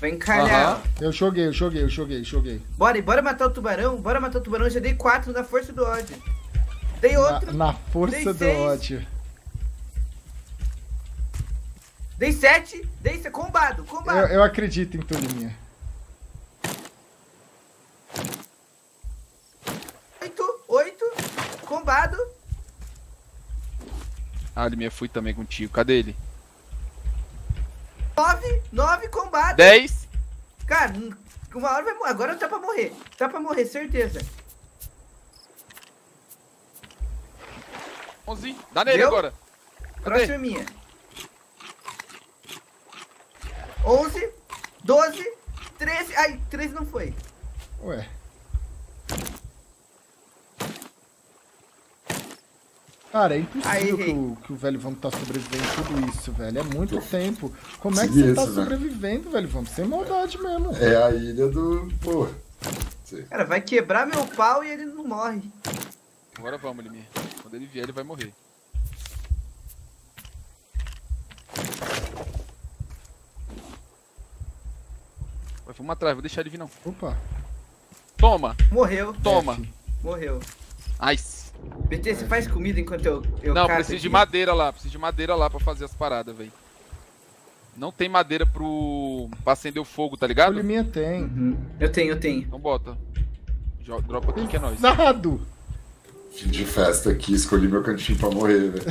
Vai encalhar. Eu joguei. Bora matar o tubarão. Eu já dei 4 na força do ódio. Dei outra. Na força do ódio. Dei 7. Combado. Eu acredito em Tulinha. Oito. Combado. Ah, ele me fui também contigo. Cadê ele? 9, combate. 10. Cara, uma hora vai morrer. Agora tá pra morrer. Certeza. 11. Dá nele. Deu? Agora. Próxima é minha. 11. 12. 13. Ai, 13 não foi. Ué. Cara, é impossível que o VelhoVamp tá sobrevivendo tudo isso, velho. É muito tempo. Como é que você tá sobrevivendo, VelhoVamp? Sem maldade mesmo. É a ilha do... Pô. Cara, vai quebrar meu pau e ele não morre. Agora vamos, Liminha. Quando ele vier, ele vai morrer. Vai, vamos atrás. Vou deixar ele vir, não. Opa. Toma. Morreu. Toma. F. Morreu. Nice. BT, você faz comida enquanto eu não, preciso aqui de madeira lá. Pra fazer as paradas, velho. Não tem madeira pra acender o fogo, tá ligado? O minha tem. Uhum. Eu tenho. Então bota. Dropa aqui que é nóis. Nado! Fim de festa aqui, escolhi meu cantinho pra morrer, velho.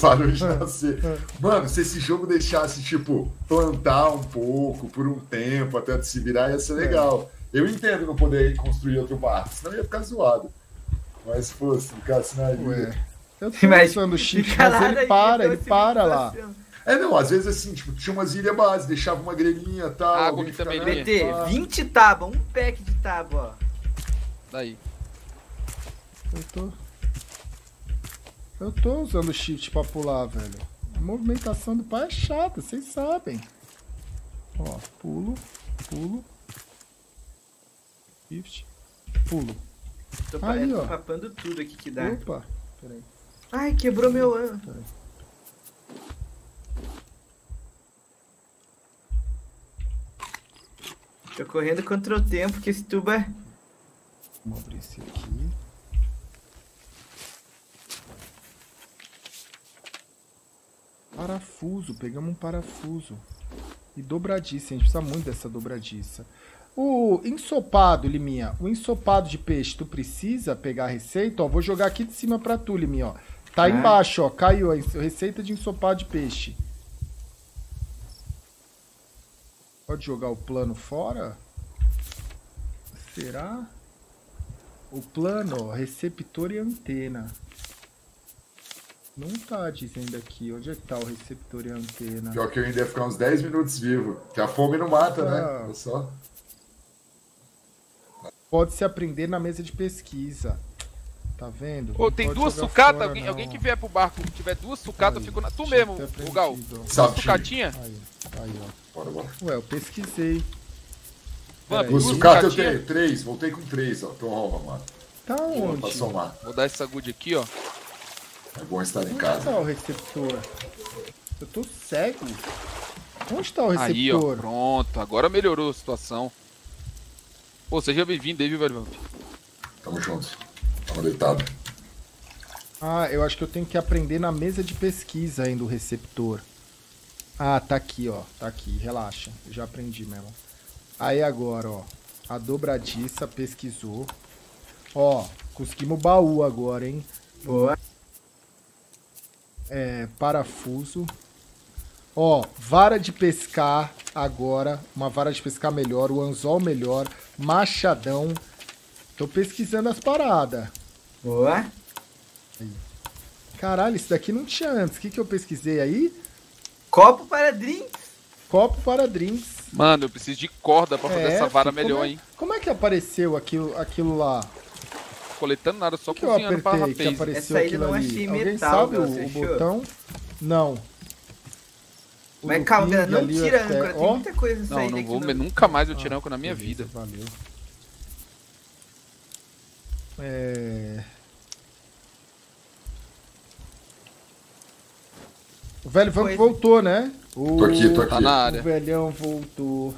Parou de nascer. Mano, se esse jogo deixasse, tipo, plantar um pouco, por um tempo, até se virar, ia ser legal. Eu entendo não poder construir outro barco, senão ia ficar zoado. Mas, pô, se ficasse na ilha... Eu tô pensando o Chico, mas ele para lá. É, não, às vezes assim, tipo, tinha umas ilhas bases, deixava uma grelhinha e tal. Água que também, BT, 20 tábuas, um pack de tábua, ó. Daí. Eu tô usando o shift pra pular, velho. A movimentação do pai é chata, vocês sabem. Ó, pulo. Shift, pulo. Tô aí, ó. Tô papando tudo aqui que dá. Opa, peraí. Ai, quebrou meu ano. Tô correndo contra o tempo que esse tuba... Vamos abrir esse aqui. Parafuso, pegamos um parafuso. E dobradiça, a gente precisa muito dessa dobradiça. O ensopado, Liminha, o ensopado de peixe, tu precisa pegar a receita? Ó, vou jogar aqui de cima pra tu, Liminha, ó. Tá aí embaixo, ó, caiu a receita de ensopado de peixe. Pode jogar o plano fora? Será? O plano, ó, receptor e antena. Não tá dizendo aqui onde é que tá o receptor e a antena. Pior que eu ainda ia ficar uns 10 minutos vivo. Que a fome não mata, né? Só... Pode se aprender na mesa de pesquisa. Tá vendo? Ô, tem duas sucatas? Alguém que vier pro barco e tiver duas sucatas, eu fico na... Tu mesmo, o Gal. Duas sucatinhas? Aí, ó. Bora. Ué, eu pesquisei. Duas sucatas eu tenho. 3. Voltei com 3, ó. Então, ó, mano. Tá onde? Pra somar. Vou dar essa good aqui, ó. É bom estar em casa. Onde tá o receptor? Eu tô cego. Onde tá o receptor? Aí, ó, pronto. Agora melhorou a situação. Pô, seja bem-vindo aí, viu, VelhoVamp? Tamo junto. Tamo deitado. Ah, eu acho que eu tenho que aprender na mesa de pesquisa ainda o receptor. Ah, tá aqui, ó. Tá aqui, relaxa. Eu já aprendi mesmo. Aí agora, ó. A dobradiça pesquisou. Ó, conseguimos o baú agora, hein? Boa. É, parafuso. Ó, vara de pescar agora. Uma vara de pescar melhor, o anzol melhor, machadão. Tô pesquisando as paradas. Boa. Aí. Caralho, isso daqui não tinha antes. O que que eu pesquisei aí? Copo para drinks. Copo para drinks. Mano, eu preciso de corda pra fazer essa vara melhor, hein? Como é que apareceu aquilo lá? Coletando nada, só cozinhando pra rapaz. Essa ilha não achei metal. Alguém sabe o botão? Não. Mas calma, não tira âncora, tem muita coisa nessa ilha. Não, não vou, nunca mais eu tiro âncora na minha vida. Valeu. O VelhoVamp voltou, né? Tô aqui. Tá na área. O velhão voltou.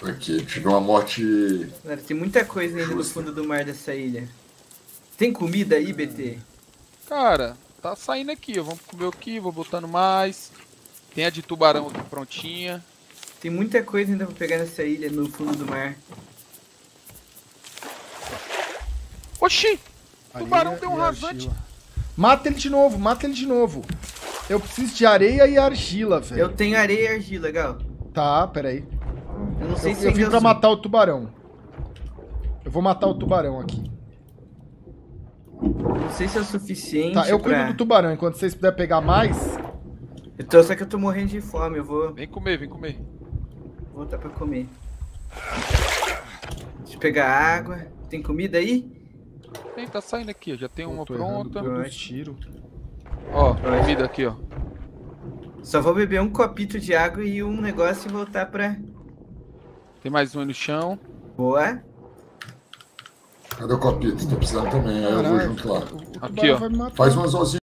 Tô aqui, tirou uma morte... Galera, tem muita coisa ainda no fundo do mar dessa ilha. Tem comida aí, BT? Cara, tá saindo aqui, ó. Vamos comer aqui, vou botando mais. Tem a de tubarão aqui prontinha. Tem muita coisa ainda pra pegar nessa ilha, no fundo do mar. Oxi! O tubarão deu um rasante. Mata ele de novo, mata ele de novo. Eu preciso de areia e argila, velho. Eu tenho areia e argila, Gal. Tá, peraí. Eu não sei se eu vim pra matar o tubarão. Eu vou matar o tubarão aqui. Não sei se é o suficiente. Tá, eu cuido do tubarão. Enquanto vocês puderem pegar mais. Só que eu tô morrendo de fome, eu vou. Vem comer, vem comer. Vou voltar pra comer. Deixa eu pegar água. Tem comida aí? Tem, tá saindo aqui, já tem uma pronta. Tiro. Ó, comida aqui, ó. Só vou beber um copito de água e um negócio e voltar pra... Tem mais um aí no chão. Boa. Cadê o copito? Tô precisando também, aí eu vou junto lá. Aqui, ó. Faz umas ozinhas.